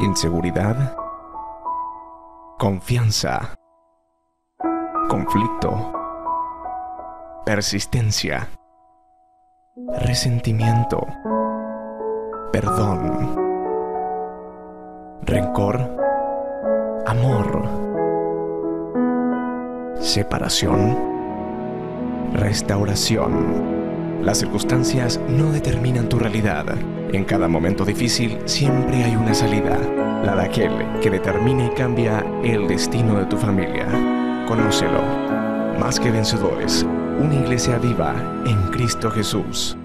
inseguridad, confianza, conflicto, persistencia, resentimiento, perdón, rencor, amor, separación, restauración. Las circunstancias no determinan tu realidad. En cada momento difícil siempre hay una salida, la de aquel que determina y cambia el destino de tu familia. Conócelo. Más que vencedores, una iglesia viva en Cristo Jesús.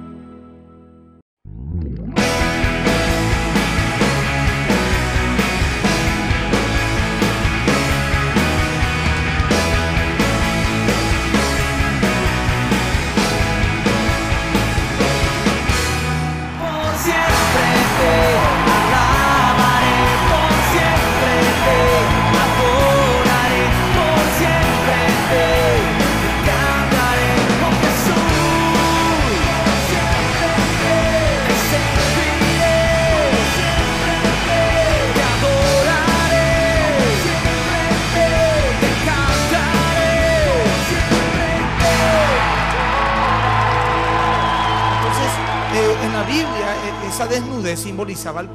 Esa desnudez simbolizaba el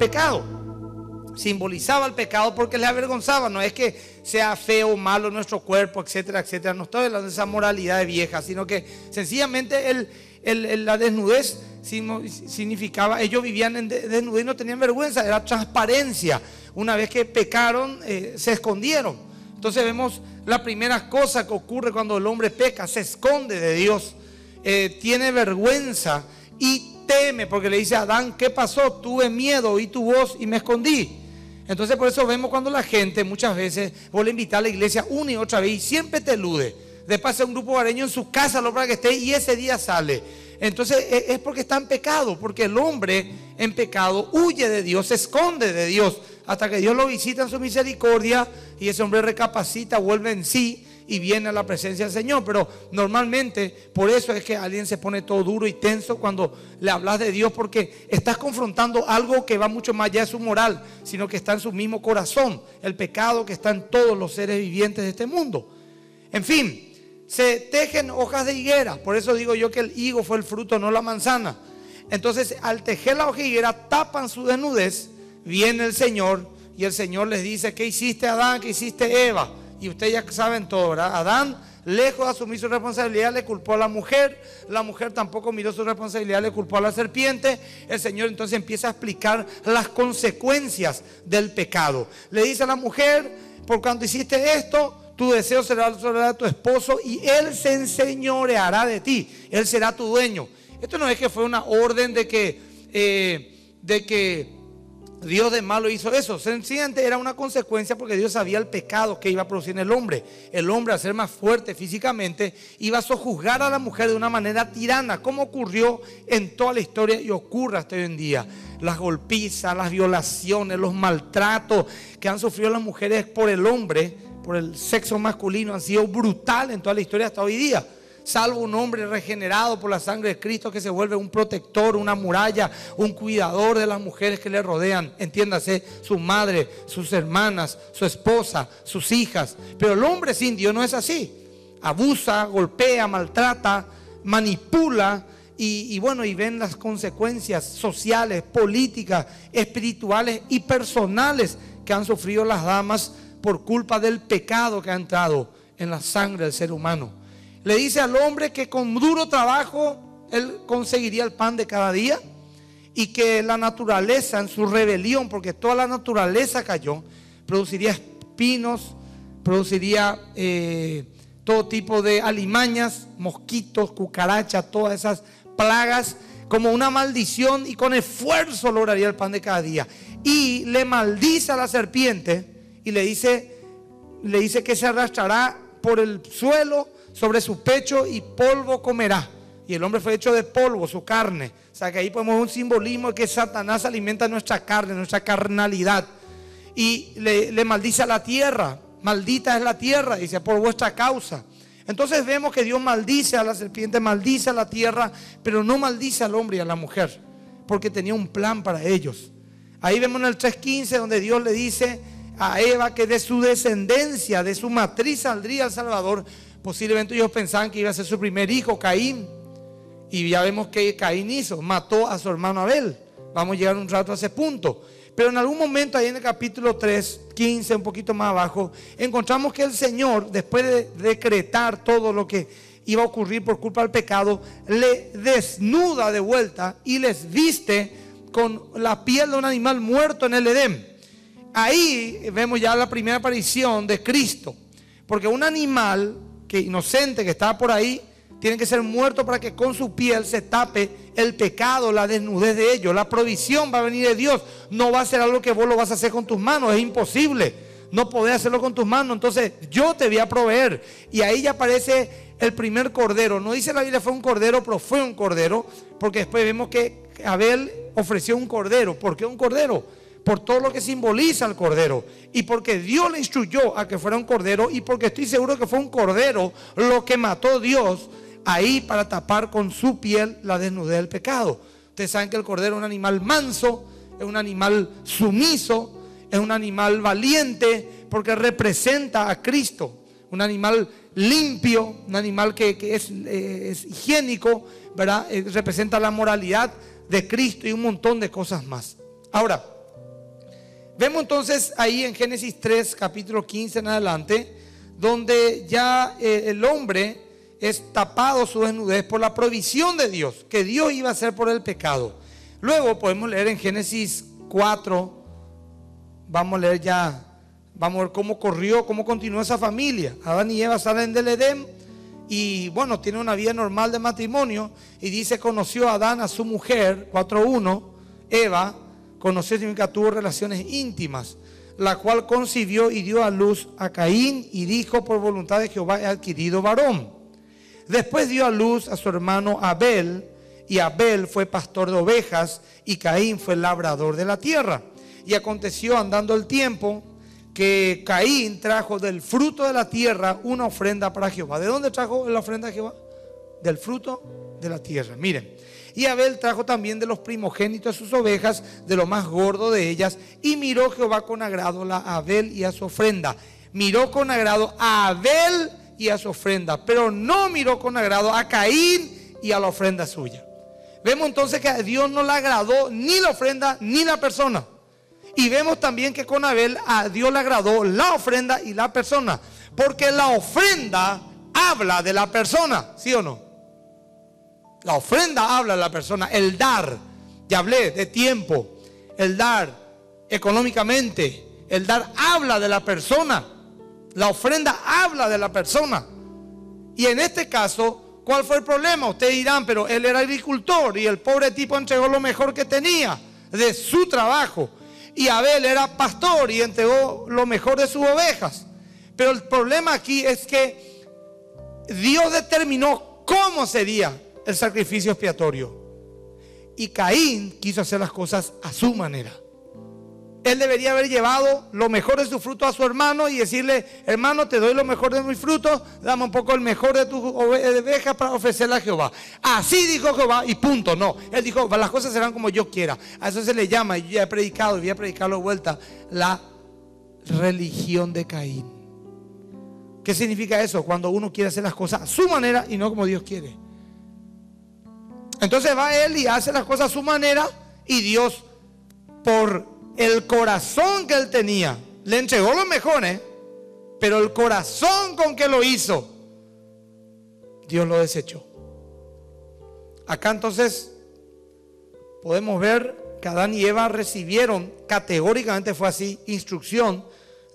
pecado porque les avergonzaba. No es que sea feo o malo nuestro cuerpo, etcétera, etcétera. No estoy hablando de esa moralidad de vieja, sino que sencillamente la desnudez significaba, ellos vivían en desnudez y no tenían vergüenza, era transparencia. Una vez que pecaron, se escondieron. Entonces vemos la primera cosa que ocurre cuando el hombre peca: se esconde de Dios, tiene vergüenza y teme, porque le dice a Adán: ¿qué pasó? Tuve miedo, oí tu voz y me escondí. Entonces por eso vemos cuando la gente muchas veces vuelve a invitar a la iglesia una y otra vez y siempre te elude. Después a un grupo hogareño en su casa lo para que esté y ese día sale. Entonces es porque está en pecado, porque el hombre en pecado huye de Dios, se esconde de Dios, hasta que Dios lo visita en su misericordia y ese hombre recapacita, vuelve en sí y viene a la presencia del Señor. Pero normalmente por eso es que alguien se pone todo duro y tenso cuando le hablas de Dios, porque estás confrontando algo que va mucho más allá de su moral, sino que está en su mismo corazón, el pecado que está en todos los seres vivientes de este mundo. En fin, se tejen hojas de higuera. Por eso digo yo que el higo fue el fruto, no la manzana. Entonces al tejer la hoja de higuera tapan su desnudez. Viene el Señor y el Señor les dice: ¿qué hiciste, Adán? ¿Qué hiciste, Eva? Y ustedes ya saben todo, ¿verdad? Adán, lejos de asumir su responsabilidad, le culpó a la mujer tampoco miró su responsabilidad, le culpó a la serpiente. El Señor entonces empieza a explicar las consecuencias del pecado. Le dice a la mujer: por cuanto hiciste esto, tu deseo será sobre tu esposo y él se enseñoreará de ti, él será tu dueño. Esto no es que fue una orden de que Dios de malo hizo eso. Sencillamente era una consecuencia, porque Dios sabía el pecado que iba a producir en el hombre. El hombre, al ser más fuerte físicamente, iba a sojuzgar a la mujer de una manera tirana, como ocurrió en toda la historia y ocurre hasta hoy en día. Las golpizas, las violaciones, los maltratos que han sufrido las mujeres por el hombre, por el sexo masculino, han sido brutales en toda la historia hasta hoy día. Salvo un hombre regenerado por la sangre de Cristo, que se vuelve un protector, una muralla, un cuidador de las mujeres que le rodean. Entiéndase, su madre, sus hermanas, su esposa, sus hijas. Pero el hombre sin Dios no es así. Abusa, golpea, maltrata, manipula y bueno, y ven las consecuencias sociales, políticas, espirituales y personales que han sufrido las damas por culpa del pecado que ha entrado en la sangre del ser humano. Le dice al hombre que con duro trabajo él conseguiría el pan de cada día y que la naturaleza, en su rebelión, porque toda la naturaleza cayó, produciría espinos, produciría todo tipo de alimañas, mosquitos, cucarachas, todas esas plagas, como una maldición, y con esfuerzo lograría el pan de cada día. Y le maldice a la serpiente y le dice que se arrastrará por el suelo sobre su pecho y polvo comerá. Y el hombre fue hecho de polvo, su carne. O sea que ahí podemos ver un simbolismo de que Satanás alimenta nuestra carne, nuestra carnalidad. Y le maldice a la tierra. Maldita es la tierra, dice, por vuestra causa. Entonces vemos que Dios maldice a la serpiente, maldice a la tierra, pero no maldice al hombre y a la mujer, porque tenía un plan para ellos. Ahí vemos en el 3:15 donde Dios le dice a Eva que de su descendencia, de su matriz saldría el Salvador. Posiblemente ellos pensaban que iba a ser su primer hijo, Caín. Y ya vemos que Caín hizo, mató a su hermano Abel. Vamos a llegar un rato a ese punto. Pero en algún momento ahí en el capítulo 3:15, un poquito más abajo, encontramos que el Señor, después de decretar todo lo que iba a ocurrir por culpa del pecado, le desnuda de vuelta y les viste con la piel de un animal muerto en el Edén. Ahí vemos ya la primera aparición de Cristo, porque un animal que inocente que estaba por ahí tiene que ser muerto para que con su piel se tape el pecado, la desnudez de ellos. La provisión va a venir de Dios, no va a ser algo que vos lo vas a hacer con tus manos, es imposible, no podés hacerlo con tus manos, entonces yo te voy a proveer. Y ahí ya aparece el primer cordero. No dice la Biblia fue un cordero, pero fue un cordero, porque después vemos que Abel ofreció un cordero. ¿Por qué un cordero? Por todo lo que simboliza el cordero, y porque Dios le instruyó a que fuera un cordero, y porque estoy seguro que fue un cordero lo que mató Dios ahí para tapar con su piel la desnudez del pecado. Ustedes saben que el cordero es un animal manso, es un animal sumiso, es un animal valiente, porque representa a Cristo, un animal limpio, un animal que es higiénico, ¿verdad? Representa la moralidad de Cristo y un montón de cosas más. Ahora, vemos entonces ahí en Génesis 3, capítulo 15 en adelante, donde ya el hombre es tapado su desnudez por la provisión de Dios, que Dios iba a hacer por el pecado. Luego podemos leer en Génesis 4, vamos a leer ya. Vamos a ver cómo corrió, cómo continuó esa familia. Adán y Eva salen del Edén y bueno, tienen una vida normal de matrimonio. Y dice, conoció a Adán a su mujer, 4:1, Eva, conoció, significa tuvo relaciones íntimas, la cual concibió y dio a luz a Caín y dijo, por voluntad de Jehová he adquirido varón. Después dio a luz a su hermano Abel, y Abel fue pastor de ovejas y Caín fue labrador de la tierra. Y aconteció andando el tiempo que Caín trajo del fruto de la tierra una ofrenda para Jehová. ¿De dónde trajo la ofrenda de Jehová? Del fruto de la tierra. Miren, y Abel trajo también de los primogénitos de sus ovejas, de lo más gordo de ellas, y miró Jehová con agrado a Abel y a su ofrenda. Miró con agrado a Abel y a su ofrenda, pero no miró con agrado a Caín y a la ofrenda suya. Vemos entonces que a Dios no le agradó ni la ofrenda ni la persona. Y vemos también que con Abel a Dios le agradó la ofrenda y la persona, porque la ofrenda habla de la persona, ¿sí o no? La ofrenda habla de la persona, el dar, ya hablé de tiempo, el dar económicamente, el dar habla de la persona, la ofrenda habla de la persona. Y en este caso, ¿cuál fue el problema? Ustedes dirán, pero él era agricultor y el pobre tipo entregó lo mejor que tenía de su trabajo. Y Abel era pastor y entregó lo mejor de sus ovejas. Pero el problema aquí es que Dios determinó cómo sería el sacrificio expiatorio. Y Caín quiso hacer las cosas a su manera. Él debería haber llevado lo mejor de su fruto a su hermano y decirle, hermano, te doy lo mejor de mis frutos, dame un poco el mejor de tus ovejas para ofrecerle a Jehová. Así dijo Jehová y punto. No, él dijo, las cosas serán como yo quiera. A eso se le llama, yo ya he predicado y voy a predicarlo de vuelta, la religión de Caín. ¿Qué significa eso? Cuando uno quiere hacer las cosas a su manera y no como Dios quiere. Entonces va él y hace las cosas a su manera, y Dios, por el corazón que él tenía, le entregó los mejores, pero el corazón con que lo hizo, Dios lo desechó. Acá entonces podemos ver que Adán y Eva recibieron, categóricamente fue así, instrucción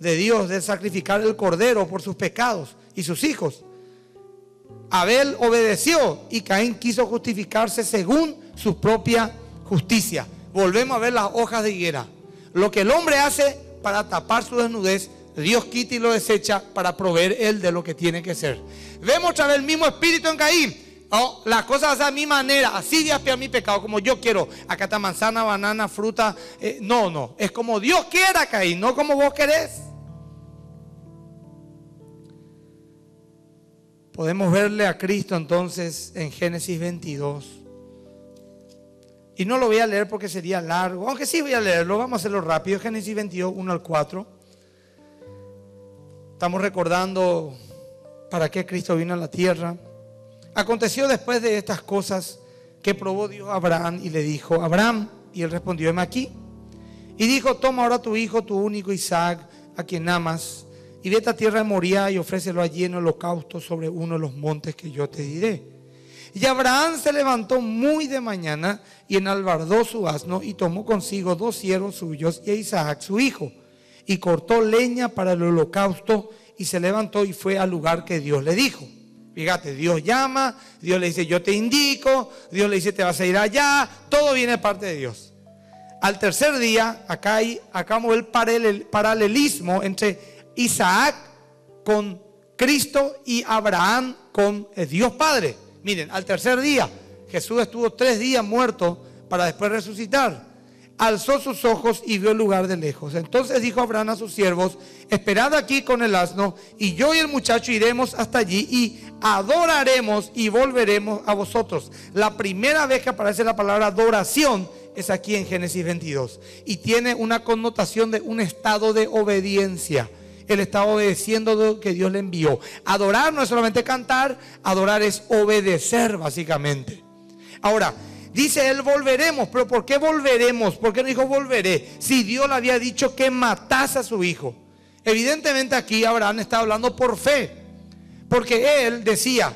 de Dios de sacrificar el cordero por sus pecados y sus hijos. Abel obedeció y Caín quiso justificarse según su propia justicia. Volvemos a ver las hojas de higuera. Lo que el hombre hace para tapar su desnudez, Dios quita y lo desecha para proveer él de lo que tiene que ser. Vemos otra vez el mismo espíritu en Caín. Oh, las cosas a mi manera, así de a mi pecado, como yo quiero. Acá está manzana, banana, fruta. No, es como Dios quiera, Caín, no como vos querés. Podemos verle a Cristo entonces en Génesis 22. Y no lo voy a leer porque sería largo, aunque sí voy a leerlo, vamos a hacerlo rápido. Génesis 22, 1 al 4. Estamos recordando para qué Cristo vino a la tierra. Aconteció después de estas cosas que probó Dios a Abraham y le dijo: Abraham. Y él respondió: heme aquí. Y dijo: toma ahora tu hijo, tu único Isaac, a quien amas, y vete a tierra de Moría y ofrécelo allí en holocausto sobre uno de los montes que yo te diré. Y Abraham se levantó muy de mañana y enalbardó su asno y tomó consigo 2 siervos suyos y a Isaac su hijo, y cortó leña para el holocausto y se levantó y fue al lugar que Dios le dijo. Fíjate, Dios llama, Dios le dice: yo te indico, Dios le dice: te vas a ir allá, todo viene de parte de Dios. Al tercer día, acá vemos el paralelismo entre Isaac con Cristo y Abraham con Dios Padre. Miren, al tercer día, Jesús estuvo 3 días muerto para después resucitar. Alzó sus ojos y vio el lugar de lejos. Entonces dijo Abraham a sus siervos: esperad aquí con el asno, y yo y el muchacho iremos hasta allí y adoraremos y volveremos a vosotros. La primera vez que aparece la palabra adoración es aquí en Génesis 22. Y tiene una connotación de un estado de obediencia. Él está obedeciendo lo que Dios le envió. Adorar no es solamente cantar, adorar es obedecer básicamente. Ahora, dice él: volveremos. ¿Pero por qué volveremos? ¿Por qué no dijo volveré? Si Dios le había dicho que matase a su hijo. Evidentemente aquí Abraham está hablando por fe, porque él decía: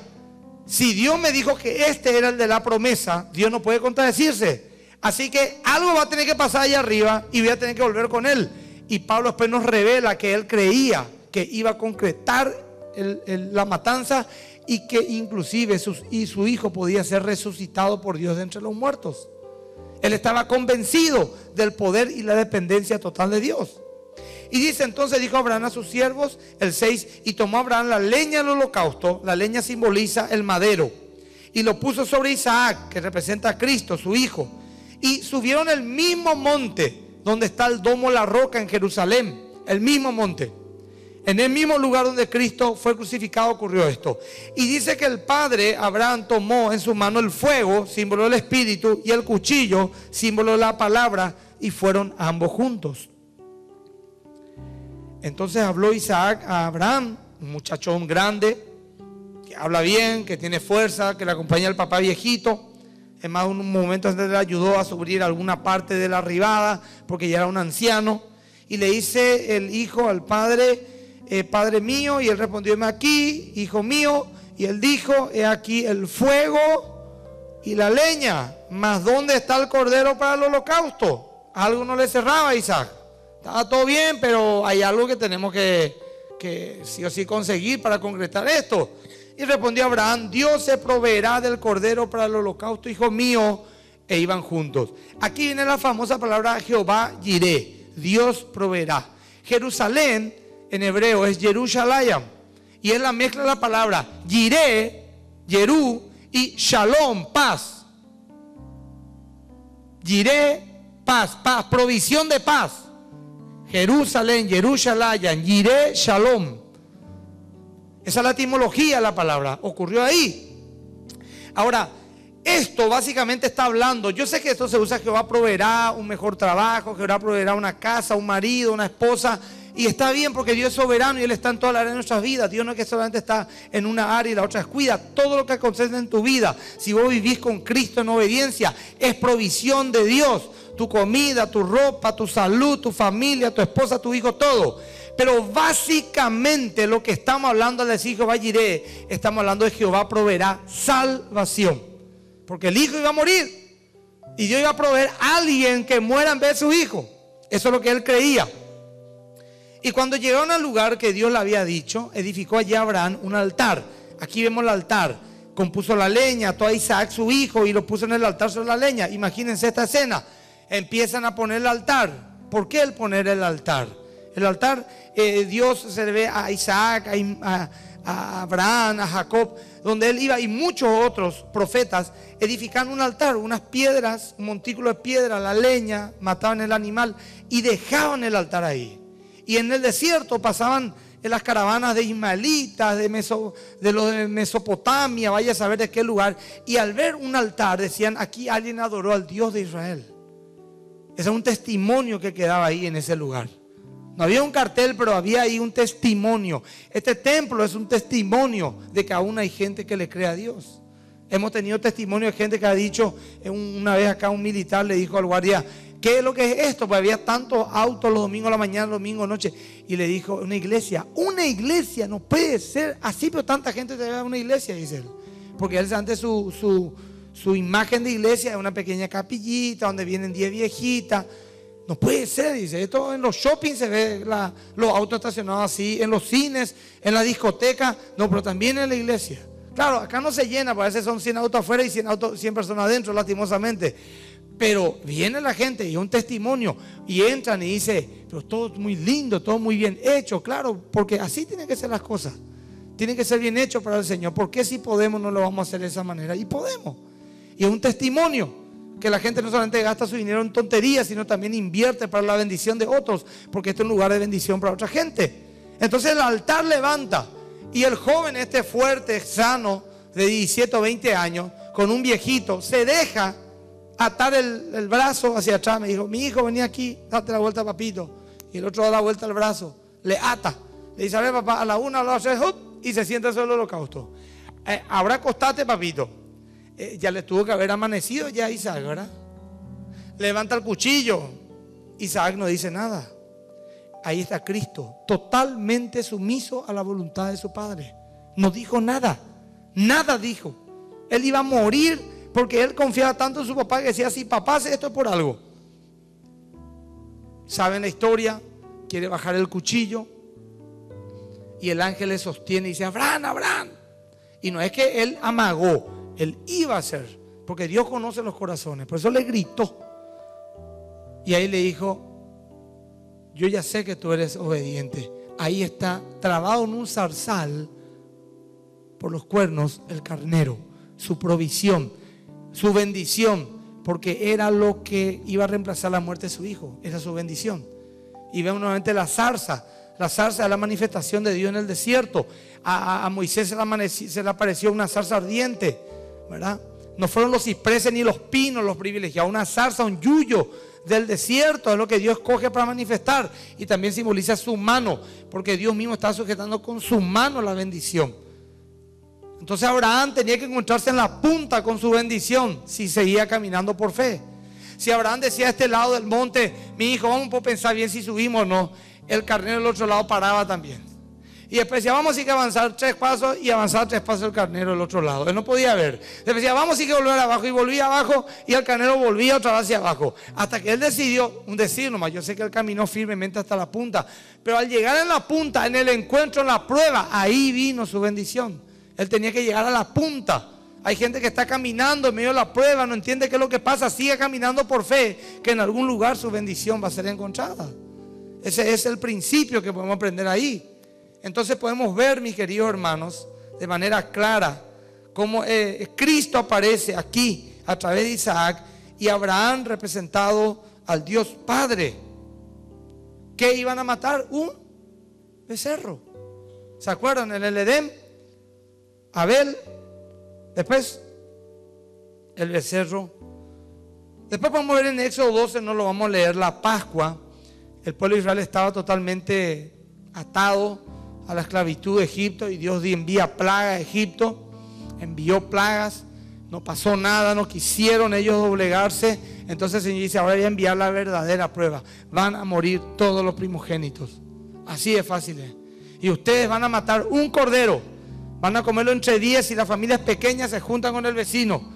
si Dios me dijo que este era el de la promesa, Dios no puede contradecirse. Así que algo va a tener que pasar allá arriba y voy a tener que volver con él. Y Pablo después nos revela que él creía que iba a concretar la matanza, y que inclusive su hijo podía ser resucitado por Dios de entre los muertos. Él estaba convencido del poder y la dependencia total de Dios. Y dice: entonces dijo Abraham a sus siervos, el 6, y tomó Abraham la leña del holocausto. La leña simboliza el madero, y lo puso sobre Isaac, que representa a Cristo, su hijo. Y subieron el mismo monte donde está el domo La Roca en Jerusalén, el mismo monte. En el mismo lugar donde Cristo fue crucificado ocurrió esto. Y dice que el padre Abraham tomó en su mano el fuego, símbolo del Espíritu, y el cuchillo, símbolo de la palabra, y fueron ambos juntos. Entonces habló Isaac a Abraham, un muchachón grande, que habla bien, que tiene fuerza, que le acompaña al papá viejito. Es más, un momento antes le ayudó a subir alguna parte de la ribada, porque ya era un anciano. Y le dice el hijo al padre: Padre mío. Y él respondió: heme aquí, hijo mío. Y él dijo: he aquí el fuego y la leña, mas ¿dónde está el cordero para el holocausto? Algo no le cerraba a Isaac. Estaba todo bien, pero hay algo que tenemos que sí o sí conseguir para concretar esto. Y respondió Abraham: Dios se proveerá del cordero para el holocausto, hijo mío. E iban juntos. Aquí viene la famosa palabra Jehová Jireh, Dios proveerá. Jerusalén en hebreo es Yerushalayim, y es la mezcla de la palabra Jireh, Yerú, y Shalom, paz. Jireh, paz, paz, provisión de paz. Jerusalén, Yerushalayim, Jireh, Shalom. Esa es la etimología de la palabra, ocurrió ahí. Ahora, esto básicamente está hablando, yo sé que esto se usa: Jehová proveerá un mejor trabajo, Jehová proveerá una casa, un marido, una esposa. Y está bien, porque Dios es soberano y Él está en toda la área de nuestras vidas. Dios no es que solamente está en una área y la otra descuida. Todo lo que acontece en tu vida, si vos vivís con Cristo en obediencia, es provisión de Dios. Tu comida, tu ropa, tu salud, tu familia, tu esposa, tu hijo, todo. Pero básicamente lo que estamos hablando al decir Jehová Jireh, estamos hablando de Jehová proveerá salvación. Porque el hijo iba a morir y Dios iba a proveer a alguien que muera en vez de su hijo. Eso es lo que él creía. Y cuando llegaron al lugar que Dios le había dicho, edificó allí Abraham un altar. Aquí vemos el altar. Compuso la leña, todo Isaac su hijo, y lo puso en el altar sobre la leña. Imagínense esta escena. Empiezan a poner el altar. ¿Por qué el poner el altar? El altar, Dios se le ve a Isaac, a Abraham, a Jacob, donde él iba, y muchos otros profetas edificaban un altar, unas piedras, un montículo de piedra, la leña, mataban el animal y dejaban el altar ahí. Y en el desierto pasaban en las caravanas de ismaelitas, de los de Mesopotamia, vaya a saber de qué lugar. Y al ver un altar decían, aquí alguien adoró al Dios de Israel. Ese es un testimonio que quedaba ahí en ese lugar. No había un cartel, pero había ahí un testimonio. Este templo es un testimonio de que aún hay gente que le cree a Dios. Hemos tenido testimonio de gente que ha dicho, una vez acá un militar le dijo al guardia, ¿qué es lo que es esto? Pues había tantos autos los domingos a la mañana, los domingos a la noche. Y le dijo, una iglesia, no puede ser así, pero tanta gente te va a una iglesia, dice él. Porque él antes su imagen de iglesia es una pequeña capillita donde vienen 10 viejitas. No puede ser, dice, esto en los shoppings se ve los autos estacionados así, en los cines, en la discoteca, no, pero también en la iglesia. Claro, acá no se llena, porque a veces son 100 autos afuera y 100 personas adentro, lastimosamente. Pero viene la gente y un testimonio y entran y dice, pero todo muy lindo, todo muy bien hecho, claro, porque así tienen que ser las cosas. Tienen que ser bien hecho para el Señor. ¿Por qué si podemos no lo vamos a hacer de esa manera? Y podemos. Y es un testimonio. Que la gente no solamente gasta su dinero en tonterías, sino también invierte para la bendición de otros, porque este es un lugar de bendición para otra gente. Entonces el altar levanta, y el joven este fuerte, sano, de 17 o 20 años, con un viejito, se deja atar el brazo hacia atrás. Me dijo, mi hijo, vení aquí, date la vuelta, papito. Y el otro da la vuelta al brazo, le ata, le dice, a ver, papá, a la una, a la otra, y se sienta sobre el holocausto. Ahora acostate, papito. Ya le tuvo que haber amanecido ya Isaac, ¿verdad? Levanta el cuchillo. Isaac no dice nada. Ahí está Cristo, totalmente sumiso a la voluntad de su padre. No dijo nada. Nada dijo. Él iba a morir porque él confiaba tanto en su papá que decía, si papá hace esto por algo. ¿Saben la historia? Quiere bajar el cuchillo y el ángel le sostiene y dice, Abraham. Y no es que él amagó, él iba a hacer, porque Dios conoce los corazones. Por eso le gritó. Y ahí le dijo, yo ya sé que tú eres obediente. Ahí está, trabado en un zarzal, por los cuernos, el carnero, su provisión, su bendición, porque era lo que iba a reemplazar la muerte de su hijo. Era su bendición. Y vemos nuevamente la zarza. La zarza es la manifestación de Dios en el desierto. A Moisés se le apareció una zarza ardiente, ¿verdad? No fueron los cipreses ni los pinos los privilegiados, una zarza, un yuyo del desierto es lo que Dios coge para manifestar, y también simboliza su mano, porque Dios mismo está sujetando con su mano la bendición. Entonces Abraham tenía que encontrarse en la punta con su bendición si seguía caminando por fe. Si Abraham decía a este lado del monte, mi hijo, vamos a pensar bien si subimos o no, el carnero del otro lado paraba también. Y después decía, vamos a ir a avanzar 3 pasos, y avanzaba 3 pasos el carnero del otro lado. Él no podía ver. Después decía, vamos a ir a volver abajo, y volvía abajo, y el carnero volvía otra vez hacia abajo. Hasta que él decidió, un decir nomás, yo sé que él caminó firmemente hasta la punta, pero al llegar en la punta, en el encuentro, en la prueba, ahí vino su bendición. Él tenía que llegar a la punta. Hay gente que está caminando en medio de la prueba, no entiende qué es lo que pasa, sigue caminando por fe, que en algún lugar su bendición va a ser encontrada. Ese es el principio que podemos aprender ahí. Entonces podemos ver, mis queridos hermanos, de manera clara cómo Cristo aparece aquí a través de Isaac y Abraham representado al Dios Padre. ¿Qué iban a matar? Un becerro. ¿Se acuerdan? En el Edén, Abel, después el becerro. Después podemos ver en Éxodo 12, no lo vamos a leer, la Pascua. El pueblo de Israel estaba totalmente atado a la esclavitud de Egipto, y Dios envía plagas a Egipto, envió plagas, no pasó nada, no quisieron ellos doblegarse. Entonces el Señor dice, ahora voy a enviar la verdadera prueba, van a morir todos los primogénitos, así de fácil es. Y ustedes van a matar un cordero, van a comerlo entre 10, y las familias pequeñas se juntan con el vecino,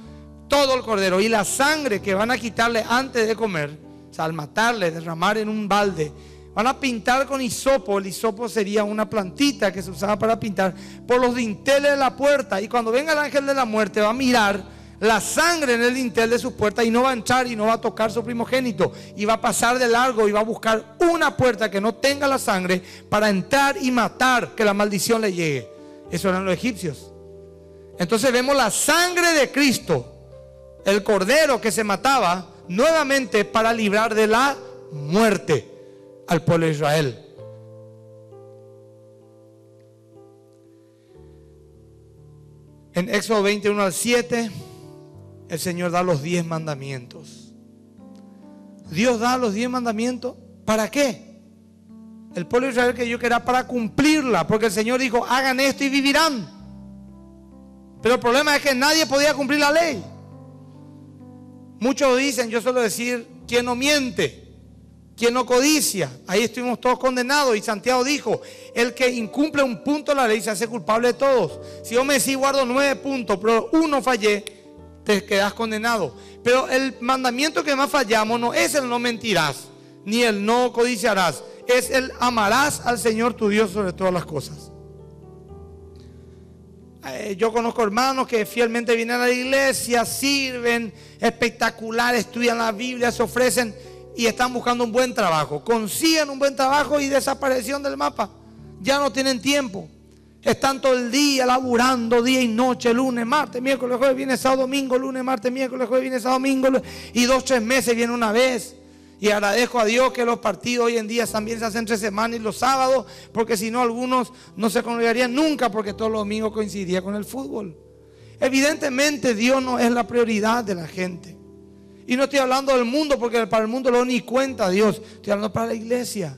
todo el cordero, y la sangre que van a quitarle antes de comer, o sea, al matarle, derramar en un balde. Van a pintar con hisopo. El hisopo sería una plantita que se usaba para pintar por los dinteles de la puerta. Y cuando venga el ángel de la muerte va a mirar la sangre en el dintel de su puerta, y no va a entrar y no va a tocar su primogénito, y va a pasar de largo, y va a buscar una puerta que no tenga la sangre para entrar y matar, que la maldición le llegue. Eso eran los egipcios. Entonces vemos la sangre de Cristo, el cordero que se mataba nuevamente para librar de la muerte al pueblo de Israel. En Éxodo 21 al 7, el Señor da los 10 mandamientos. Dios da los 10 mandamientos. ¿Para qué? El pueblo de Israel creyó que era para cumplirla, porque el Señor dijo: hagan esto y vivirán. Pero el problema es que nadie podía cumplir la ley. Muchos dicen, yo suelo decir, ¿quién no miente? ¿Quién no codicia? Ahí estuvimos todos condenados. Y Santiago dijo: el que incumple un punto de la ley se hace culpable de todos. Si yo me decís guardo 9 puntos, pero uno fallé, te quedas condenado. Pero el mandamiento que más fallamos no es el no mentirás, ni el no codiciarás, es el amarás al Señor tu Dios sobre todas las cosas. Yo conozco hermanos que fielmente vienen a la iglesia, sirven, espectacular, estudian la Biblia, se ofrecen y están buscando un buen trabajo. Consiguen un buen trabajo y desaparecieron del mapa. Ya no tienen tiempo. Están todo el día laburando, día y noche, lunes, martes, miércoles, jueves, viernes, sábado, domingo, lunes, martes, miércoles, jueves, viernes, sábado, domingo, y 2, 3 meses viene una vez. Y agradezco a Dios que los partidos hoy en día también se hacen entre semanas y los sábados, porque si no algunos no se congregarían nunca, porque todos los domingos coincidiría con el fútbol. Evidentemente Dios no es la prioridad de la gente. Y no estoy hablando del mundo, porque para el mundo lo ni cuenta Dios. Estoy hablando para la iglesia.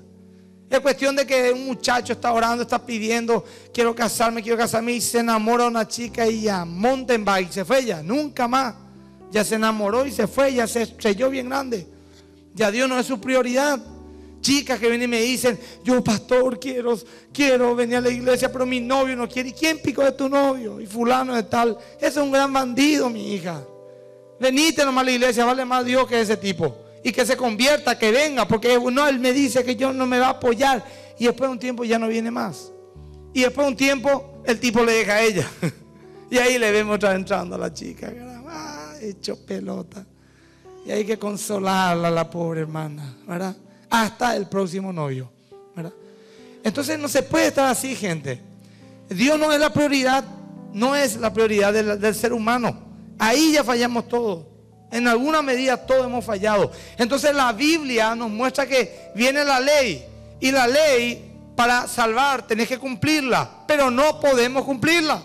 Es cuestión de que un muchacho está orando, está pidiendo: quiero casarme, y se enamora de una chica y ya, mountain bike, se fue ella, nunca más. Ya se enamoró y se fue, ya se estrelló bien grande. Ya Dios no es su prioridad. Chicas que vienen y me dicen: yo, pastor, quiero venir a la iglesia, pero mi novio no quiere. ¿Y quién picó de tu novio? Y fulano de tal. Ese es un gran bandido, mi hija. Venite nomás a la iglesia, vale más Dios que ese tipo. Y que se convierta, que venga, porque no, él me dice que yo no me va a apoyar. Y después de un tiempo ya no viene más. Y después de un tiempo el tipo le deja a ella. Y ahí le vemos otra vez entrando a la chica. Ah, hecho pelota. Y hay que consolarla, la pobre hermana, ¿verdad? Hasta el próximo novio, ¿verdad? Entonces no se puede estar así, gente. Dios no es la prioridad, no es la prioridad del ser humano. Ahí ya fallamos todos. En alguna medida todos hemos fallado. Entonces la Biblia nos muestra que viene la ley. Y la ley, para salvar, tenés que cumplirla. Pero no podemos cumplirla.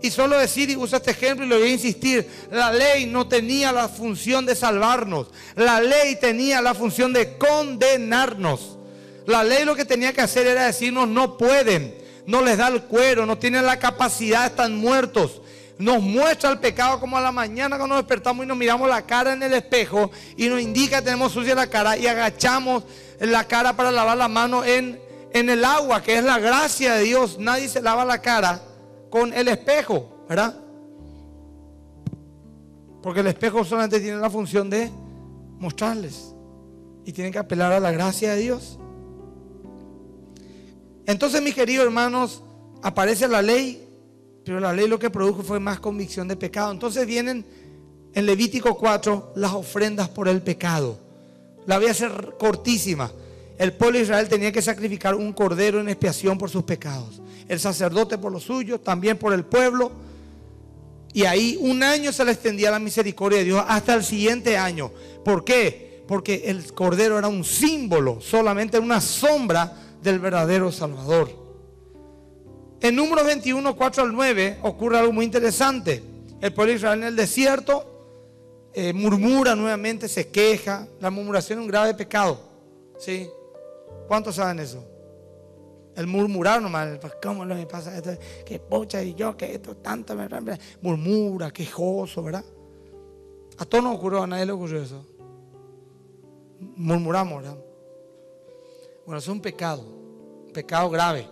Y solo decir, y uso este ejemplo y lo voy a insistir: la ley no tenía la función de salvarnos. La ley tenía la función de condenarnos. La ley lo que tenía que hacer era decirnos: no pueden, no les da el cuero, no tienen la capacidad, están muertos. Nos muestra el pecado como a la mañana cuando nos despertamos y nos miramos la cara en el espejo y nos indica que tenemos sucia la cara y agachamos la cara para lavar la mano en el agua, que es la gracia de Dios. Nadie se lava la cara con el espejo, ¿verdad? Porque el espejo solamente tiene la función de mostrarles, y tienen que apelar a la gracia de Dios. Entonces, mis queridos hermanos, aparece la ley, pero la ley lo que produjo fue más convicción de pecado. Entonces vienen en Levítico 4 las ofrendas por el pecado. La voy a hacer cortísima. El pueblo de Israel tenía que sacrificar un cordero en expiación por sus pecados, el sacerdote por los suyos, también por el pueblo. Y ahí un año se le extendía la misericordia de Dios hasta el siguiente año. ¿Por qué? Porque el cordero era un símbolo, solamente una sombra del verdadero Salvador. En Números 21, 4 al 9 ocurre algo muy interesante. El pueblo de Israel en el desierto murmura nuevamente, se queja. La murmuración es un grave pecado, ¿sí? ¿Cuántos saben eso? El murmurar nomás, ¿cómo me pasa esto? Que pocha, y yo, que esto, tanto, murmura, quejoso, ¿verdad? A todos nos ocurrió, a nadie le ocurrió eso. Murmuramos, ¿verdad? Bueno, eso es un pecado grave.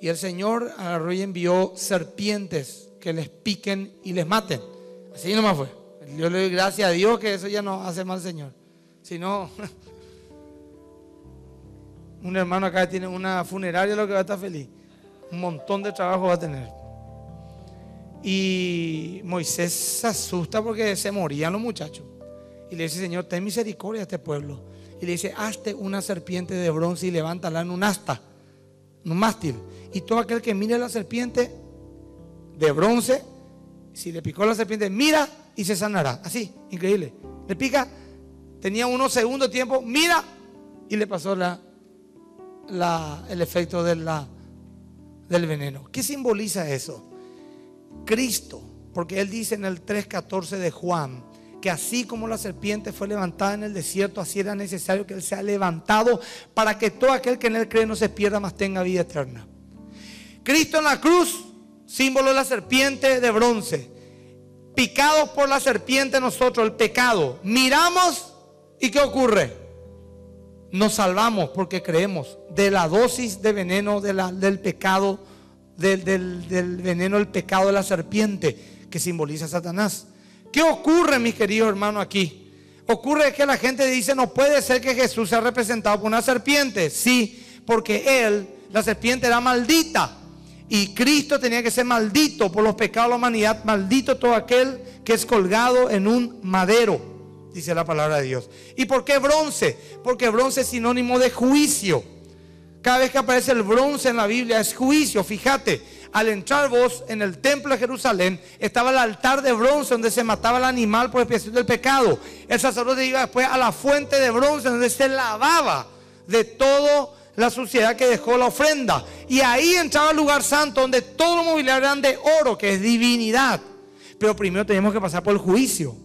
Y el Señor agarró y envió serpientes que les piquen y les maten. Así nomás fue. Yo le doy gracias a Dios que eso ya no hace mal, Señor. Si no... Un hermano acá tiene una funeraria, lo que va a estar feliz. Un montón de trabajo va a tener. Y Moisés se asusta porque se morían los muchachos. Y le dice: Señor, ten misericordia a este pueblo. Y le dice: hazte una serpiente de bronce y levántala en un asta, en un mástil. Y todo aquel que mire a la serpiente de bronce, si le picó la serpiente, mira y se sanará. Así, increíble. Le pica, tenía unos segundos de tiempo, mira, y le pasó el efecto del veneno. ¿Qué simboliza eso? Cristo Porque él dice en el 3:14 de Juan que así como la serpiente fue levantada en el desierto, así era necesario que él sea levantado para que todo aquel que en él cree no se pierda, mas tenga vida eterna. Cristo en la cruz, símbolo de la serpiente de bronce, picados por la serpiente nosotros, el pecado, miramos y ¿qué ocurre? Nos salvamos porque creemos de la dosis de veneno del pecado, del veneno del pecado de la serpiente que simboliza a Satanás. ¿Qué ocurre, mis queridos hermanos, aquí? Ocurre que la gente dice, no puede ser que Jesús sea representado por una serpiente. Sí, porque la serpiente era maldita. Y Cristo tenía que ser maldito por los pecados de la humanidad. Maldito todo aquel que es colgado en un madero, dice la palabra de Dios. ¿Y por qué bronce? Porque bronce es sinónimo de juicio. Cada vez que aparece el bronce en la Biblia es juicio. Fíjate, al entrar vos en el templo de Jerusalén, estaba el altar de bronce donde se mataba el animal por expiación del pecado. El sacerdote iba después a la fuente de bronce donde se lavaba de todo la suciedad que dejó la ofrenda, y ahí entraba el lugar santo donde todo lo mobiliario era de oro, que es divinidad. Pero primero tenemos que pasar por el juicio.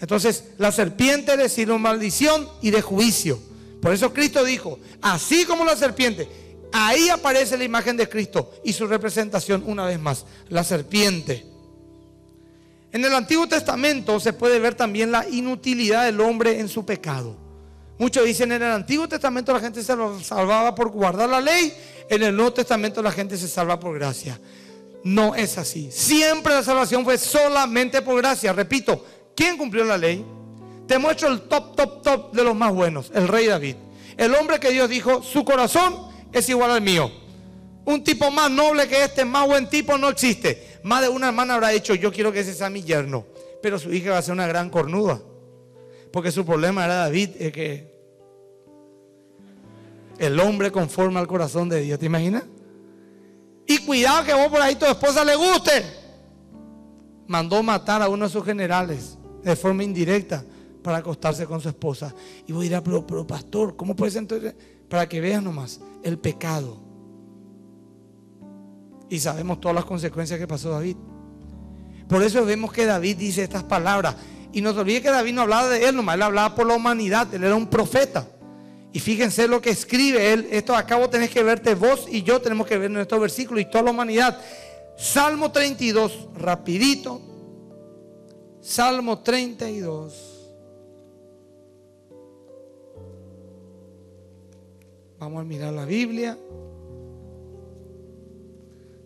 Entonces la serpiente le sirve de maldición y de juicio. Por eso Cristo dijo, así como la serpiente, ahí aparece la imagen de Cristo y su representación una vez más, la serpiente. En el Antiguo Testamento se puede ver también la inutilidad del hombre en su pecado. Muchos dicen, en el Antiguo Testamento la gente se salvaba por guardar la ley, en el Nuevo Testamento la gente se salva por gracia. No es así. Siempre la salvación fue solamente por gracia. Repito, ¿quién cumplió la ley? Te muestro el top de los más buenos, el rey David. El hombre que Dios dijo, su corazón es igual al mío. Un tipo más noble que este, más buen tipo no existe. Más de una hermana habrá dicho, yo quiero que ese sea mi yerno. Pero su hija va a ser una gran cornuda. Porque su problema era David, es que el hombre conforme al corazón de Dios, ¿te imaginas? Y cuidado que vos por ahí tu esposa le guste. Mandó matar a uno de sus generales de forma indirecta para acostarse con su esposa. Y vos dirás, pero pastor, ¿cómo puede ser entonces? Para que veas nomás el pecado. Y sabemos todas las consecuencias que pasó David. Por eso vemos que David dice estas palabras. Y no se olvide que David no hablaba de él nomás, él hablaba por la humanidad, él era un profeta. Y fíjense lo que escribe él, esto acá vos tenés que verte, vos y yo tenemos que ver en estos versículos y toda la humanidad. Salmo 32, rapidito. Salmo 32. Vamos a mirar la Biblia.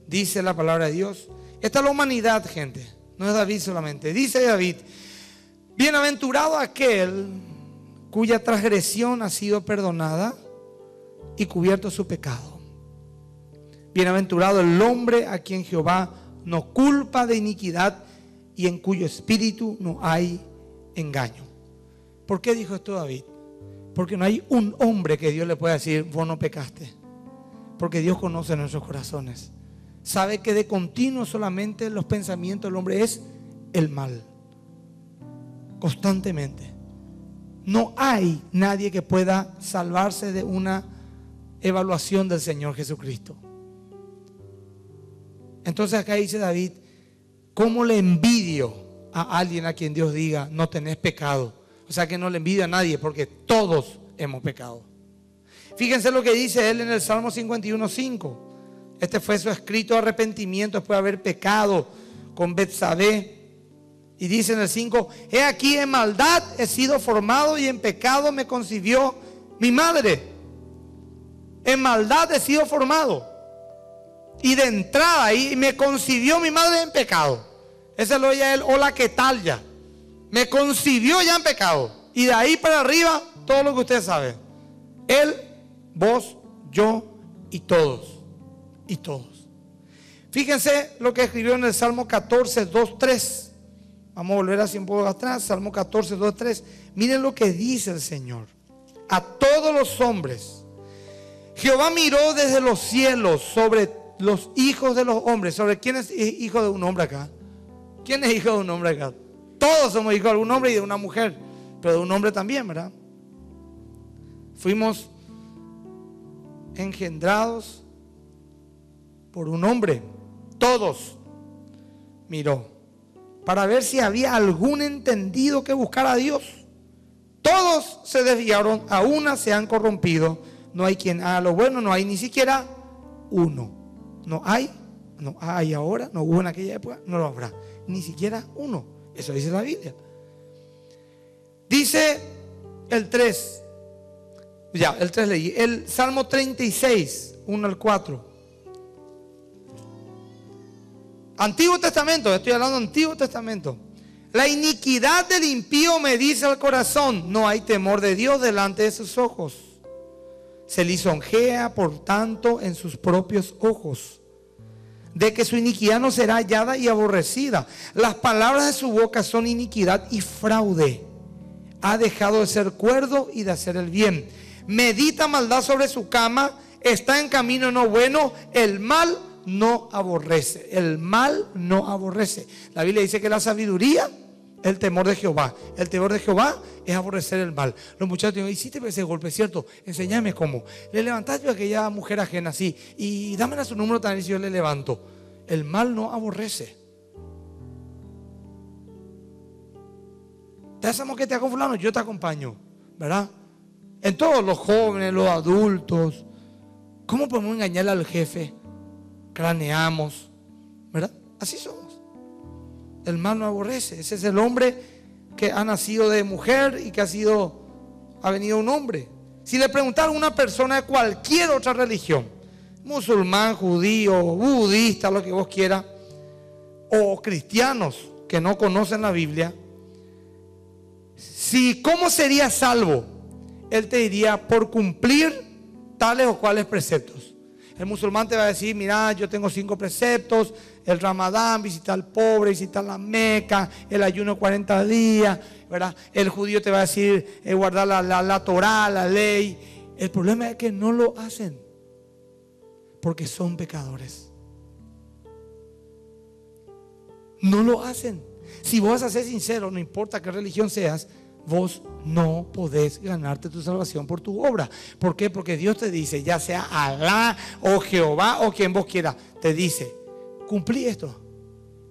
Dice la palabra de Dios. Esta es la humanidad, gente, no es David solamente. Dice David, bienaventurado aquel cuya transgresión ha sido perdonada y cubierto su pecado. Bienaventurado el hombre a quien Jehová no culpa de iniquidad y en cuyo espíritu no hay engaño. ¿Por qué dijo esto David? Porque no hay un hombre que Dios le pueda decir, vos no pecaste. Porque Dios conoce nuestros corazones. Sabe que de continuo solamente los pensamientos del hombre es el mal. Constantemente. No hay nadie que pueda salvarse de una evaluación del Señor Jesucristo. Entonces acá dice David, ¿cómo le envidio a alguien a quien Dios diga no tenés pecado? O sea que no le envidia a nadie porque todos hemos pecado. Fíjense lo que dice él en el Salmo 51:5. Este fue su escrito de arrepentimiento después de haber pecado con Betsabé. Y dice en el 5, he aquí en maldad he sido formado y en pecado me concibió mi madre. En maldad he sido formado. Y de entrada ahí me concibió mi madre en pecado. Ese lo oye él, hola, ¿qué tal ya? Me concibió ya en pecado. Y de ahí para arriba, todo lo que ustedes saben. Él, vos, yo y todos. Y todos. Fíjense lo que escribió en el Salmo 14:2-3. Vamos a volver hacia un poco atrás, Salmo 14:2-3. Miren lo que dice el Señor. A todos los hombres. Jehová miró desde los cielos sobre los hijos de los hombres. ¿Sobre quién es hijo de un hombre acá? ¿Quién es hijo de un hombre acá? Todos somos hijos de un hombre y de una mujer. Pero de un hombre también, ¿verdad? Fuimos engendrados por un hombre. Todos. miró para ver si había algún entendido que buscara a Dios. Todos se desviaron, a una se han corrompido. No hay quien haga lo bueno, no hay ni siquiera uno. No hay ahora, no hubo en aquella época, no lo habrá, ni siquiera uno. Eso dice la Biblia. Dice el 3. Ya, el 3 leí. El Salmo 36, 1 al 4. Antiguo Testamento, estoy hablando de Antiguo Testamento. La iniquidad del impío me dice al corazón, no hay temor de Dios delante de sus ojos. Se lisonjea, por tanto, en sus propios ojos, de que su iniquidad no será hallada y aborrecida. Las palabras de su boca son iniquidad y fraude. Ha dejado de ser cuerdo y de hacer el bien. Medita maldad sobre su cama, está en camino no bueno, el mal no aborrece. El mal no aborrece. La Biblia dice que la sabiduría es el temor de Jehová. El temor de Jehová es aborrecer el mal. Los muchachos dicen, hiciste ese golpe, ¿cierto? Enséñame cómo. Le levantaste a aquella mujer ajena así y dámela su número también si yo le levanto. El mal no aborrece. Te hacemos que te hago fulano, yo te acompaño, ¿verdad? En todos, los jóvenes, los adultos. ¿Cómo podemos engañar al jefe? Planeamos, ¿verdad? Así somos. El mal no aborrece. Ese es el hombre que ha nacido de mujer y que ha venido un hombre. Si le preguntaron a una persona de cualquier otra religión, musulmán, judío, budista, lo que vos quieras, o cristianos que no conocen la Biblia, si cómo sería salvo, él te diría por cumplir tales o cuales preceptos. El musulmán te va a decir, mira, yo tengo 5 preceptos, el Ramadán, visitar al pobre, visitar la Meca, el ayuno 40 días, ¿verdad? El judío te va a decir, guardar la Torá, la ley. El problema es que no lo hacen porque son pecadores. No lo hacen. Si vos vas a ser sincero, no importa qué religión seas, vos no podés ganarte tu salvación por tu obra. ¿Por qué? Porque Dios te dice, ya sea Alá o Jehová o quien vos quieras, te dice, cumplí esto.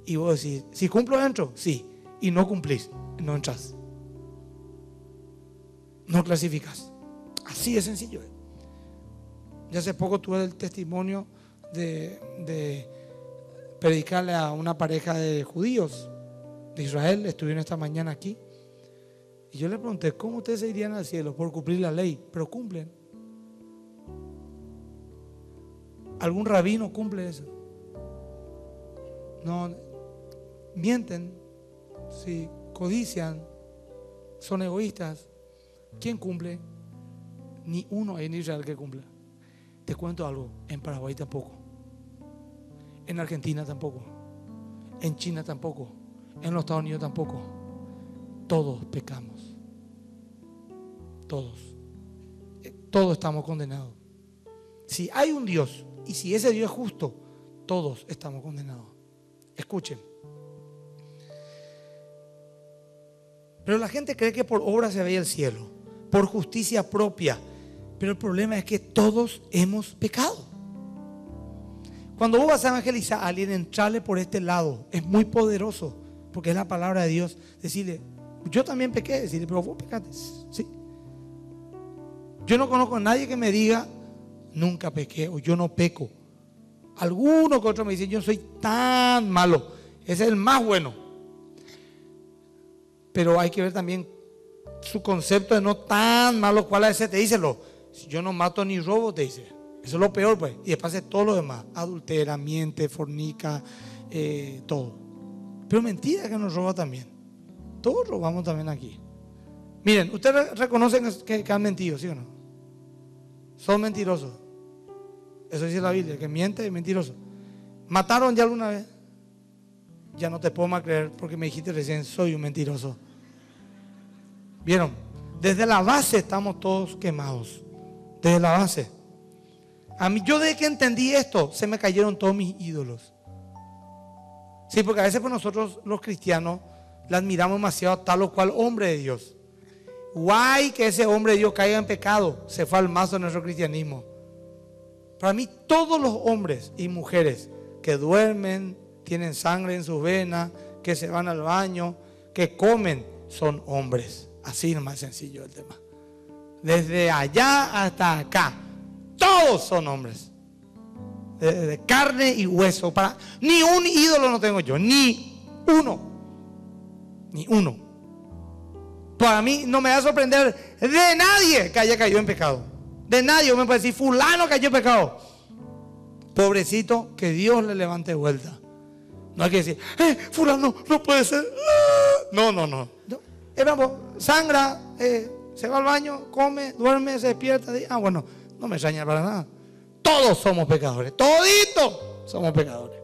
Y vos decís, si cumplo entro, sí. Y no cumplís, no entras. No clasificas. Así de sencillo. Yo hace poco tuve el testimonio de predicarle a una pareja de judíos de Israel. Estuvieron esta mañana aquí. Y yo le pregunté, ¿cómo ustedes se irían al cielo? Por cumplir la ley, pero cumplen. ¿Algún rabino cumple eso? No, mienten, sí, codician, son egoístas. ¿Quién cumple? Ni uno en Israel que cumpla. Te cuento algo, en Paraguay tampoco, en Argentina tampoco, en China tampoco, en los Estados Unidos tampoco. Todos pecamos. Todos. Todos estamos condenados. Si hay un Dios y si ese Dios es justo, todos estamos condenados. Escuchen. Pero la gente cree que por obra se ve el cielo, por justicia propia. Pero el problema es que todos hemos pecado. Cuando vos vas a evangelizar a alguien, entrarle por este lado. Es muy poderoso porque es la palabra de Dios. Decirle, yo también pequé, decirle, pero vos pecaste, ¿sí? Yo no conozco a nadie que me diga, nunca pequé o yo no peco. Algunos que otros me dicen, yo soy tan malo, ese es el más bueno. Pero hay que ver también su concepto de no tan malo, cuál es ese, te dice, yo no mato ni robo, te dice. Eso es lo peor, pues. Y después hace todo lo demás, adultera, miente, fornica, todo. Pero mentira que nos roba también. Todos robamos también aquí. Miren, ustedes reconocen que han mentido, ¿sí o no? Son mentirosos. Eso dice la Biblia, que miente es mentiroso. ¿Mataron ya alguna vez? Ya no te puedo más creer porque me dijiste recién, soy un mentiroso. ¿Vieron? Desde la base estamos todos quemados. Desde la base. A mí, yo desde que entendí esto, se me cayeron todos mis ídolos. Sí, porque a veces pues, nosotros los cristianos le admiramos demasiado a tal o cual hombre de Dios. Guay que ese hombre de Dios caiga en pecado. Se fue al mazo de nuestro cristianismo. Para mí todos los hombres y mujeres que duermen, tienen sangre en sus venas, que se van al baño, que comen, son hombres. Así es más sencillo el tema. Desde allá hasta acá, todos son hombres. De carne y hueso. Ni un ídolo no tengo yo, ni uno. Ni uno. Para mí no me va a sorprender de nadie que haya caído en pecado. De nadie me puede decir, fulano cayó en pecado. Pobrecito, que Dios le levante de vuelta. No hay que decir, fulano, no puede ser. No. Sangra, se va al baño, come, duerme, se despierta. Bueno, no me extraña para nada. Todos somos pecadores, toditos somos pecadores.